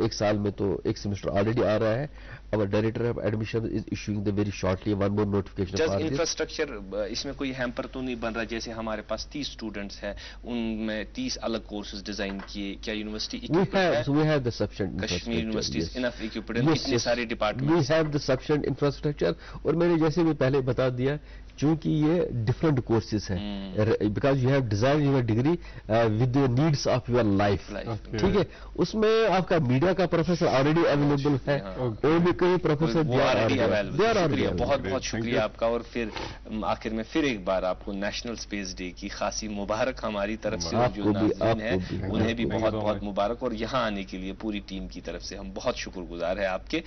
एक साल में तो एक सेमेस्टर ऑलरेडी आ रहा है। Our director of admission is issuing the very shortly one more notification. Just infrastructure इसमें कोई हैम्पर तो नहीं बन रहा? जैसे हमारे पास तीस स्टूडेंट्स हैं, उनमें तीस अलग कोर्सेज डिजाइन किए, क्या university Kashmir universities enough equipment, इतने सारे department, we have the sufficient infrastructure. और मैंने जैसे भी पहले बता दिया, चूंकि ये डिफरेंट कोर्सेज हैं, because you have design your degree with the needs of your life. ठीक है, उसमें आपका मीडिया का प्रोफेसर ऑलरेडी अवेलेबल है, और भी कई प्रोफेसर बहुत बहुत शुक्रिया आपका। और फिर आखिर में फिर एक बार आपको नेशनल स्पेस डे की खासी मुबारक हमारी तरफ से, जो नाज़रीन है उन्हें भी बहुत बहुत मुबारक, और यहाँ आने के लिए पूरी टीम की तरफ से हम बहुत शुक्रगुजार है आपके।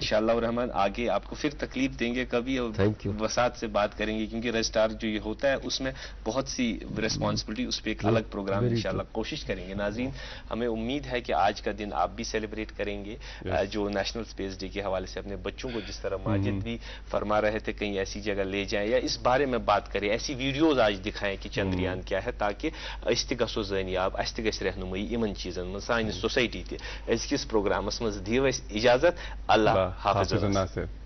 इंशाल्लाह रहमान आगे आपको फिर तकलीफ देंगे कभी और वसात से बात करेंगे, क्योंकि रजिस्ट्रार जो ये होता है उसमें बहुत सी रिस्पॉन्सिबिलिटी, उस पर एक अलग प्रोग्राम इंशाल्लाह कोशिश करेंगे। नाज़रीन, हमें उम्मीद है कि आज का दिन आप भी सेलिब्रेट करेंगे, जो नेशनल स्पेस डे के हवाले से अपने बच्चों को जिस तरह माजिद भी फरमा रहे थे कहीं ऐसी जगह ले जाएं या इस बारे में बात करें, ऐसी वीडियोज आज दिखाएं कि चंद्रयान क्या है, ताकि अस्तु जनियाब रहनुमई इन चीजन मे सोसाइटी ते इस प्रोग्रामस मे दीव इजाजत। अल्लाह हाफिज़।